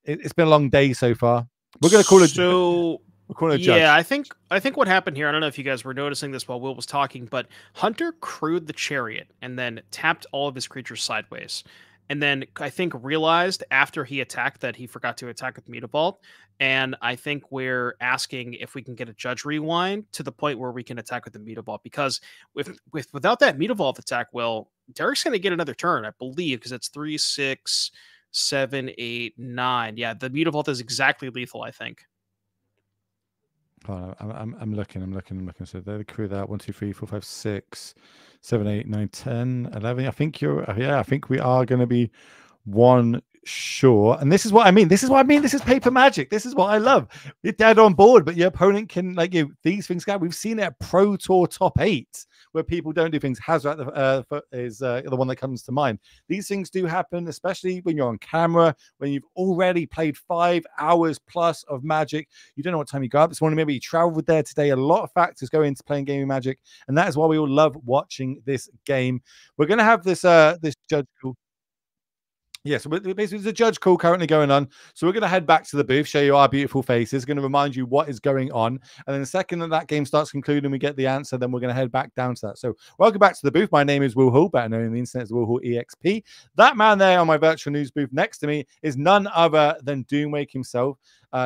it's been a long day so far. We're going to call it. Yeah, I think what happened here, I don't know if you guys were noticing this while Will was talking, but Hunter crewed the Chariot and then tapped all of his creatures sideways. And then I think realized after he attacked that he forgot to attack with Mutavault. And I think we're asking if we can get a Judge Rewind to the point where we can attack with the Mutavault. Because without that Mutavault attack, well, Derrick's going to get another turn, I believe, because it's 3, 6, 7, 8, 9. Yeah, the Mutavault is exactly lethal, I think. Oh, I'm looking. So they crew that 1, 2, 3, 4, 5, 6, 7, 8, 9, 10, 11. I think we are going to be 1 short. And this is what I mean. This is paper magic. This is what I love. You're dead on board, but your opponent can, like, you know, these things go. We've seen it at Pro Tour top 8 where people don't do things. Hazoret is the one that comes to mind. These things do happen, especially when you're on camera, when you've already played 5 hours plus of Magic. You don't know what time you got up this morning. Maybe you traveled there today. A lot of factors go into playing gaming Magic, and that is why we all love watching this game. We're going to have this judge call. Yes, yeah, so basically there's a judge call currently going on. So we're going to head back to the booth, show you our beautiful faces, going to remind you what is going on. And then the second that that game starts concluding, we get the answer, then we're going to head back down to that. So welcome back to the booth. My name is Will Hall, better known on the internet as Will Hall EXP. That man there on my virtual news booth next to me is none other than Doomwake himself.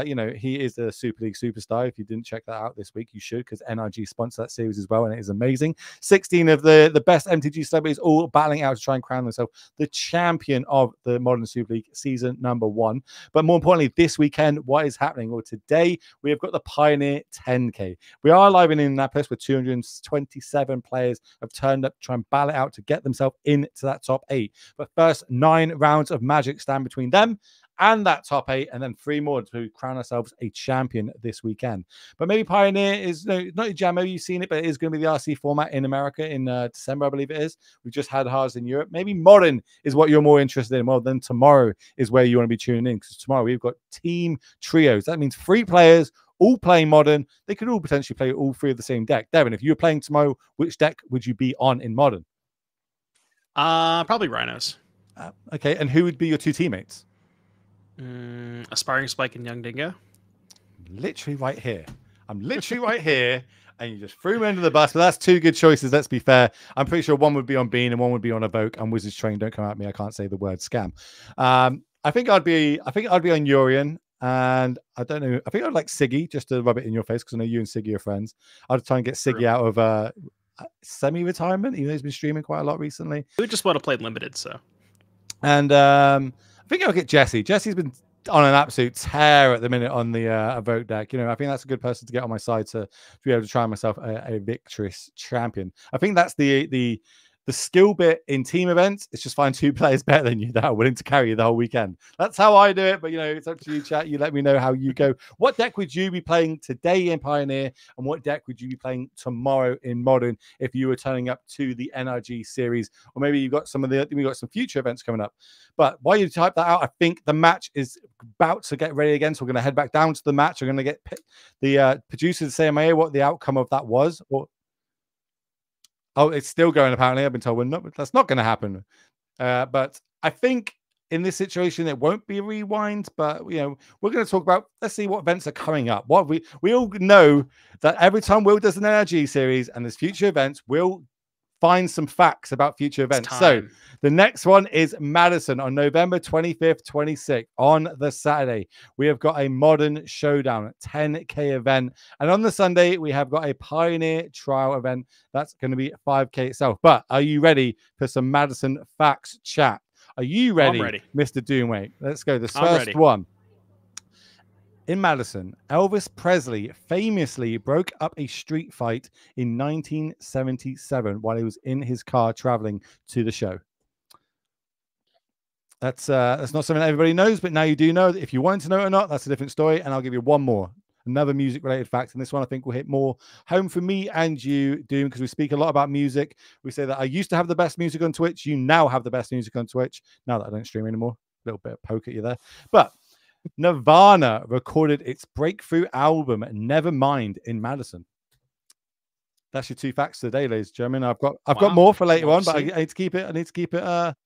You know, he is a Super League superstar. If you didn't check that out this week, you should, because NRG sponsored that series as well, and it is amazing. 16 of the best MTG celebrities all battling out to try and crown themselves the champion of the Modern Super League season #1. But more importantly, this weekend, what is happening? Well, today we have got the Pioneer 10K. We are live in Indianapolis where 227 players have turned up to try and battle it out to get themselves into that top 8. But first 9 rounds of Magic stand between them and that top 8, and then 3 more to crown ourselves a champion this weekend. But maybe Pioneer is not your jam. Maybe you've seen it, but it is going to be the RC format in America in December, I believe it is. We've just had ours in Europe. Maybe Modern is what you're more interested in. Well, then tomorrow is where you want to be tuning in, because tomorrow we've got team trios. That means 3 players all playing Modern. They could all potentially play all 3 of the same deck. Devin, if you were playing tomorrow, which deck would you be on in Modern? Probably Rhinos. Okay, and who would be your 2 teammates? Aspiring Spike and Young Dingo. Literally right here. I'm literally right here, and you just threw me under the bus. But that's 2 good choices, let's be fair. I'm pretty sure 1 would be on Bean and 1 would be on Evoke, and Wizards Train, don't come at me, I can't say the word scam. I think I'd be on Yorion, and I don't know, I think I'd like Siggy, just to rub it in your face, because I know you and Siggy are friends. I'd try and get Siggy out of semi-retirement, even though he's been streaming quite a lot recently. We just want to play Limited, so. And I think I'll get Jesse. Jesse's been on an absolute tear at the minute on the Evoke deck. You know, I think that's a good person to get on my side to be able to try myself a victorious champion. I think that's the skill bit in team events. It's just find 2 players better than you that are willing to carry you the whole weekend. That's how I do it. But, you know, it's up to you, chat. You let me know how you go. What deck would you be playing today in Pioneer? And what deck would you be playing tomorrow in Modern if you were turning up to the NRG series? Or maybe you've got we've got some future events coming up. But while you type that out, I think the match is about to get ready again. So we're going to head back down to the match. We're going to get the producers to say, MIA, what the outcome of that was. Oh, it's still going, apparently. I've been told that's not going to happen. But I think in this situation, it won't be a rewind. But, you know, we're going to talk about, let's see what events are coming up. What we all know that every time Will does an NRG series and there's future events, Will find some facts about future events. So the next one is Madison on November 25th, 26th. On the Saturday, we have got a Modern Showdown 10K event. And on the Sunday, we have got a Pioneer Trial event. That's going to be 5K itself. But are you ready for some Madison facts, chat? Are you ready. Mr. Doomway? Let's go. This first one. In Madison, Elvis Presley famously broke up a street fight in 1977 while he was in his car traveling to the show. That's not something everybody knows, but now you do know. If you wanted to know it or not, that's a different story. And I'll give you one more. Another music-related fact, and this one I think will hit more home for me and you, Doom, because we speak a lot about music. We say that I used to have the best music on Twitch. You now have the best music on Twitch. Now that I don't stream anymore, a little bit of poke at you there. But Nirvana recorded its breakthrough album Nevermind in Madison. That's your 2 facts today, ladies and gentlemen. I've got more for later on, but I need to keep it. I need to keep it up.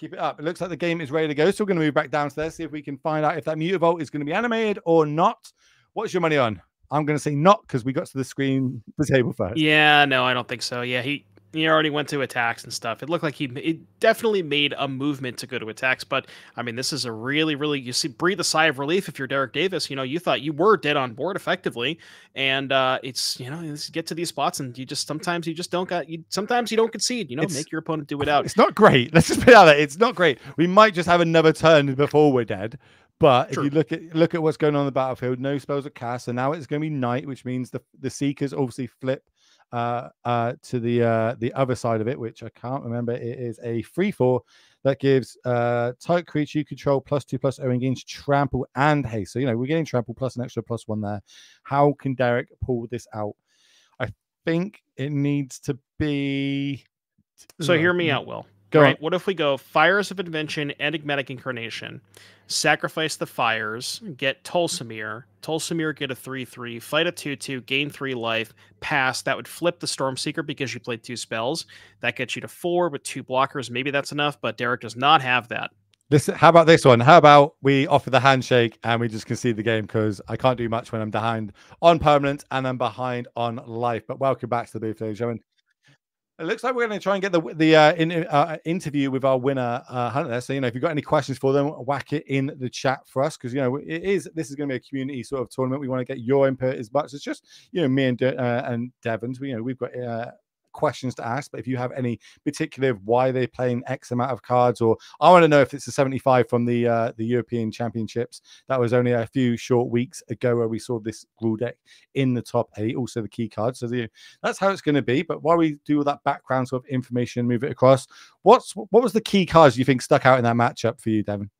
It looks like the game is ready to go, so we're going to move back down to there, see if we can find out if that Mutavault is going to be animated or not. What's your money on? I'm going to say not, because we got to the table first. Yeah, no, I don't think so. Yeah, he already went to attacks and stuff. It looked like he definitely made a movement to go to attacks. But, I mean, this is a really, really... You see, breathe a sigh of relief if you're Derrick Davis. You know, you thought you were dead on board, effectively. And it's, you know, you get to these spots and you just... Sometimes you just don't got... Sometimes you don't concede, you know, make your opponent do it out. It's not great. Let's just put it out there. It's not great. We might just have another turn before we're dead. But True. If you look at what's going on the battlefield, no spells are cast. So now it's going to be night, which means the Seekers obviously flip to the other side of it, which I can't remember. It is a 3/4 that gives type creature you control +2/+0 and gains trample and haste. So, you know, we're getting trample plus an extra +1 there. How can Derrick pull this out? I think it needs to be... So hear me out, Will. Go right. On. What if we go Fires of Invention, Enigmatic Incarnation, sacrifice the Fires, get Tulsimir, get a 3/3, fight a 2/2, gain 3 life, pass. That would flip the Stormseeker because you played 2 spells. That gets you to 4 with 2 blockers. Maybe that's enough, but Derrick does not have that. This, how about this one? How about we offer the handshake and we just concede the game, because I can't do much when I'm behind on permanent and I'm behind on life. But welcome back to the booth, ladies and gentlemen. It looks like we're going to try and get the interview with our winner, Hunter, there. So, you know, if you've got any questions for them, whack it in the chat for us, because, you know, this is going to be a community sort of tournament. We want to get your input as much as just, you know, me and Devon. You know, we've got questions to ask, but if you have any particular why they're playing X amount of cards, or I want to know if it's a 75 from the European Championships that was only a few short weeks ago where we saw this Gruul deck in the top 8, also the key card. So that's how it's going to be. But while we do all that background sort of information, move it across, what was the key cards you think stuck out in that matchup for you, Devon?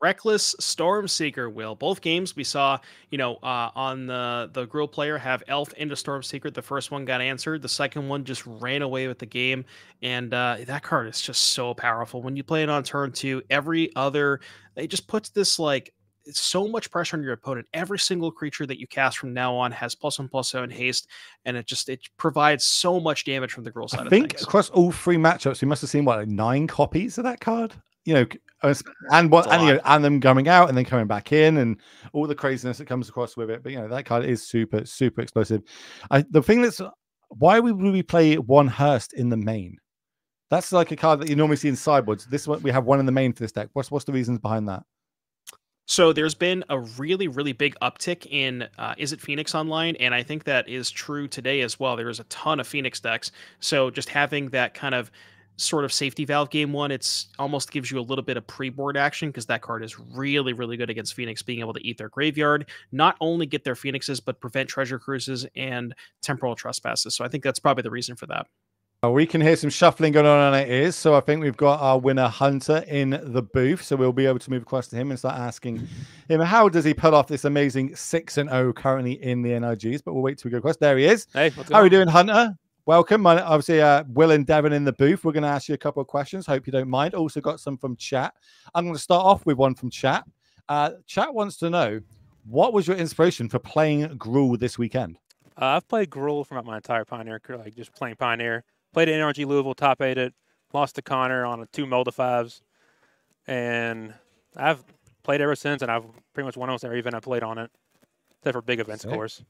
Reckless Stormseeker, Will. Both games we saw, you know, on the Gruul player have Elf into Stormseeker. The first one got answered. The second one just ran away with the game. And that card is just so powerful. When you play it on turn 2, it just puts this, like, it's so much pressure on your opponent. Every single creature that you cast from now on has +1/+7 haste, and it provides so much damage from the Gruul side. I think across all 3 matchups, you must have seen, what, like 9 copies of that card? You know, and them coming out and then coming back in and all the craziness that comes across with it. But, you know, that card is super, super explosive. The thing that's, why would we play one Hearst in the main? That's like a card that you normally see in sideboards. This one, we have one in the main for this deck. What's the reasons behind that? So there's been a really, really big uptick in Is It Phoenix Online, and I think that is true today as well. There is a ton of Phoenix decks. So just having that kind of sort of safety valve game one, it's almost gives you a little bit of pre-board action, because that card is really, really good against Phoenix, being able to eat their graveyard, not only get their Phoenixes, but prevent treasure cruises and temporal trespasses. So I think that's probably the reason for that. We can hear some shuffling going on in our ears, so I think we've got our winner Hunter in the booth, so we'll be able to move across to him and start asking him how does he pull off this amazing 6-0 currently in the NRGs. But we'll wait till we go across. There he is. Hey, what's going on? How are we doing, Hunter? Welcome. Obviously, Will and Devon in the booth. We're going to ask you a couple of questions. Hope you don't mind. Also got some from chat. I'm going to start off with one from chat. Chat wants to know, what was your inspiration for playing Gruul this weekend? I've played Gruul for my entire Pioneer career, like just playing Pioneer. Played at NRG Louisville, top 8 it. Lost to Connor on a 2 Mold of 5s. And I've played ever since, and I've pretty much won almost every event I played on it. Except for big events, of course.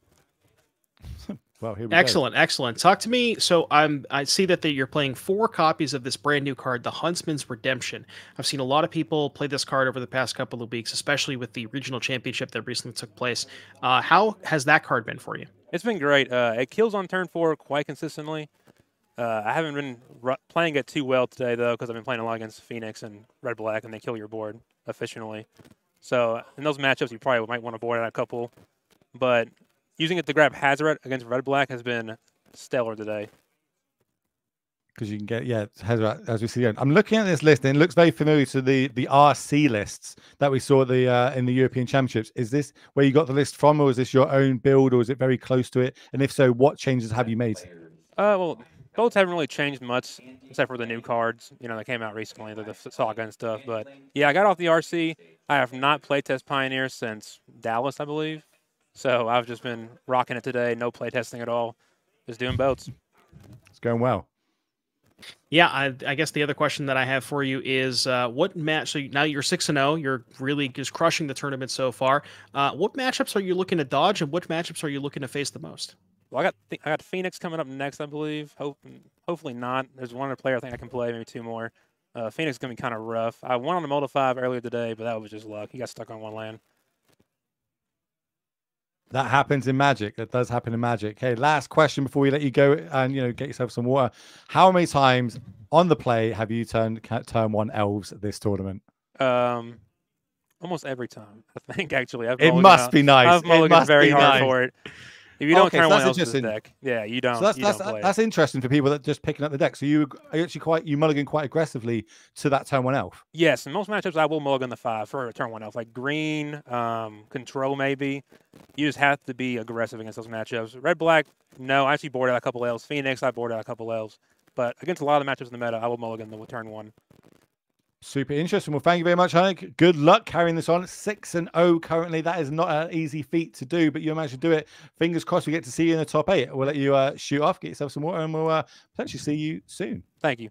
Well, here we go. Excellent. Talk to me. So I see that you're playing 4 copies of this brand new card, The Huntsman's Redemption. I've seen a lot of people play this card over the past couple of weeks, especially with the regional championship that recently took place. How has that card been for you? It's been great. It kills on turn 4 quite consistently. I haven't been playing it too well today, though, because I've been playing a lot against Phoenix and Red-Black, and they kill your board efficiently. So in those matchups, you probably might want to board out a couple. But using it to grab Hazoret against Red-Black has been stellar today. Because you can get, yeah, Hazoret, as we see. I'm looking at this list, and it looks very familiar to the RC lists that we saw in the European Championships. Is this where you got the list from, or is this your own build, or is it very close to it? And if so, what changes have you made? Well, builds haven't really changed much, except for the new cards, you know, that came out recently, the Saga and stuff. But, yeah, I got off the RC. I have not playtest Pioneer since Dallas, I believe. So I've just been rocking it today. No playtesting at all. Just doing builds. It's going well. Yeah, I guess the other question that I have for you is what match? So now you're 6-0. You're really just crushing the tournament so far. What matchups are you looking to dodge, and what matchups are you looking to face the most? Well, I got Phoenix coming up next, I believe. Hopefully not. There's one other player I think I can play, maybe 2 more. Phoenix is going to be kind of rough. I won on the Mold of 5 earlier today, but that was just luck. He got stuck on 1 land. That happens in Magic. That does happen in Magic. Hey, last question before we let you go and, you know, get yourself some water. How many times on the play have you turned turn 1 Elves this tournament? Almost every time, I think, actually. It must be nice. I've mulliganed very hard for it. If you don't turn 1 Elves in this deck, yeah, you don't. So that's interesting for people that just picking up the deck. So you mulligan quite aggressively to that turn 1 Elf. Yes, in most matchups I will mulligan the 5 for a turn 1 Elf, like green, control maybe. You just have to be aggressive against those matchups. Red-Black, no. I actually board out a couple Elves. Phoenix, I board out a couple Elves. But against a lot of matchups in the meta, I will mulligan the turn 1. Super interesting. Well, thank you very much, Hank. Good luck carrying this on. 6-0 currently. That is not an easy feat to do, but you managed to do it. Fingers crossed we get to see you in the top 8. We'll let you shoot off, get yourself some water, and we'll potentially see you soon. Thank you.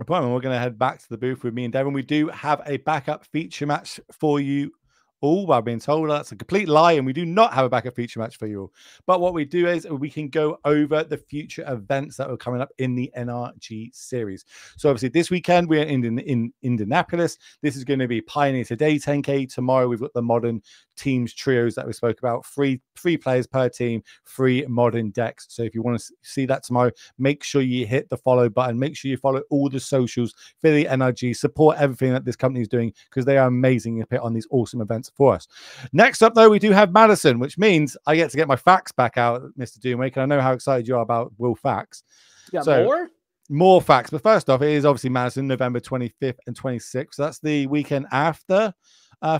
appointment. We're going to head back to the booth with me and Devin. We do have a backup feature match for you all. I've been told that's a complete lie, and we do not have a backup feature match for you all. But what we do is we can go over the future events that are coming up in the NRG series. So obviously this weekend we're in Indianapolis. This is going to be Pioneer today, 10K. Tomorrow we've got the Modern teams trios that we spoke about, three players per team, 3 Modern decks. So if you want to see that tomorrow, make sure you hit the follow button, make sure you follow all the socials for the NRG, support everything that this company is doing because they are amazing to put on these awesome events for us. Next up though, we do have Madison, which means I get to get my facts back out, Mr. Doomwake, and I know how excited you are about Will facts. Yeah, so, more facts, but first off, it is obviously Madison, November 25th and 26th. So that's the weekend after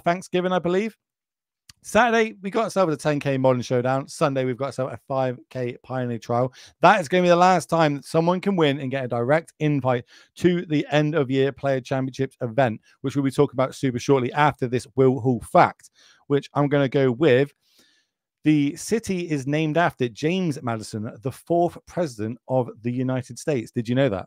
Thanksgiving, I believe. Saturday, we got ourselves a 10K Modern Showdown. Sunday, we've got ourselves a 5K Pioneer Trial. That is going to be the last time that someone can win and get a direct invite to the end-of-year Player Championships event, which we'll be talking about super shortly after this Will Hall fact, which I'm going to go with. The city is named after James Madison, the 4th president of the United States. Did you know that?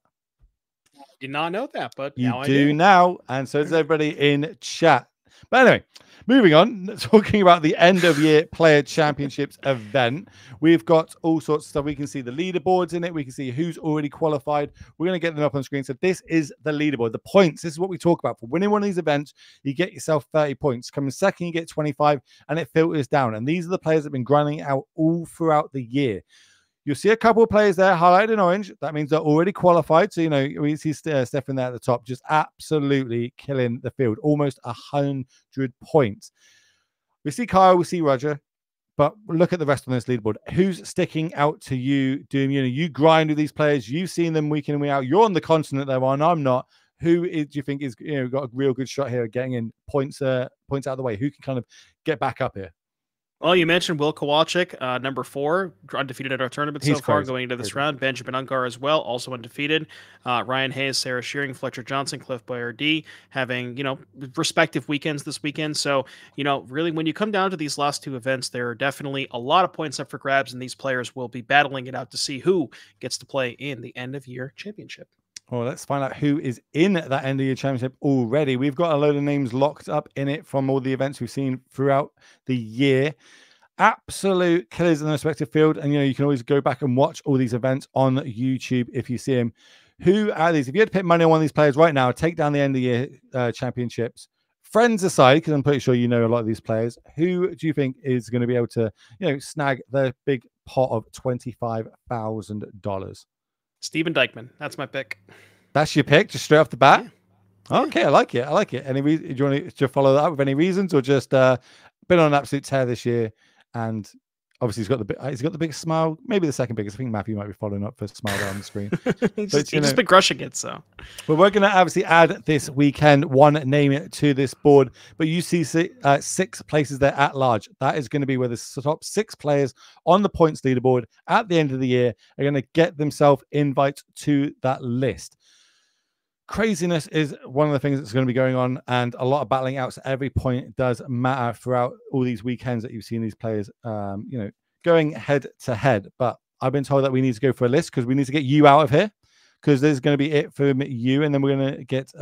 I did not know that, but now I do. You do now, and so does everybody in chat. But anyway, moving on, talking about the end-of-year Player Championships event, we've got all sorts of stuff. We can see the leaderboards in it. We can see who's already qualified. We're going to get them up on screen. So this is the leaderboard, the points. This is what we talk about. For winning one of these events, you get yourself 30 points. Coming second, you get 25, and it filters down. And these are the players that have been grinding out all throughout the year. You'll see a couple of players there highlighted in orange. That means they're already qualified. So, you know, we see Stefan there at the top, just absolutely killing the field. Almost 100 points. We see Kyle, we see Roger, but look at the rest on this leaderboard. Who's sticking out to you, Doom? You know, you grind with these players. You've seen them week in and week out. You're on the continent they're on. I'm not. Who is, do you think is, you know, got a real good shot here at getting in points out of the way? Who can kind of get back up here? Well, you mentioned Will Kowalczyk, number 4, undefeated at our tournament so far going into this round. Benjamin Ungar as well, also undefeated. Ryan Hayes, Sarah Shearing, Fletcher Johnson, Cliff Boyer-D, having, you know, respective weekends this weekend. So, you know, really when you come down to these last 2 events, there are definitely a lot of points up for grabs, and these players will be battling it out to see who gets to play in the end-of-year championship. Well, let's find out who is in that end of your championship already. We've got a load of names locked up in it from all the events we've seen throughout the year. Absolute killers in the respective field. And, you know, you can always go back and watch all these events on YouTube if you see them. Who are these? If you had to pick money on one of these players right now, take down the end of your championships. Friends aside, because I'm pretty sure you know a lot of these players, who do you think is going to be able to, you know, snag the big pot of $25,000? Steven Dykeman. That's my pick. That's your pick, just straight off the bat? Yeah. Okay, I like it. I like it. Any reason? Do you want to just follow that up with any reasons, or just been on an absolute tear this year? And obviously he's got the biggest smile, maybe the second biggest. I think Matthew might be following up for a smile there on the screen. he's just been crushing it. So, but we're going to obviously add this weekend one name to this board. But you see 6 places there at large. That is going to be where the top 6 players on the points leaderboard at the end of the year are going to get themselves invites to that list. Craziness is one of the things that's going to be going on, and a lot of battling out. So every point does matter throughout all these weekends that you've seen these players, you know, going head to head. But I've been told that we need to go for a list because we need to get you out of here, because there's going to be it for you. And then we're going to get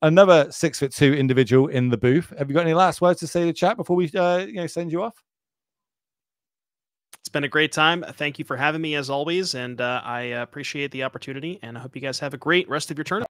another 6'2" individual in the booth. Have you got any last words to say to chat before we, you know, send you off? It's been a great time. Thank you for having me as always. And I appreciate the opportunity, and I hope you guys have a great rest of your tournament.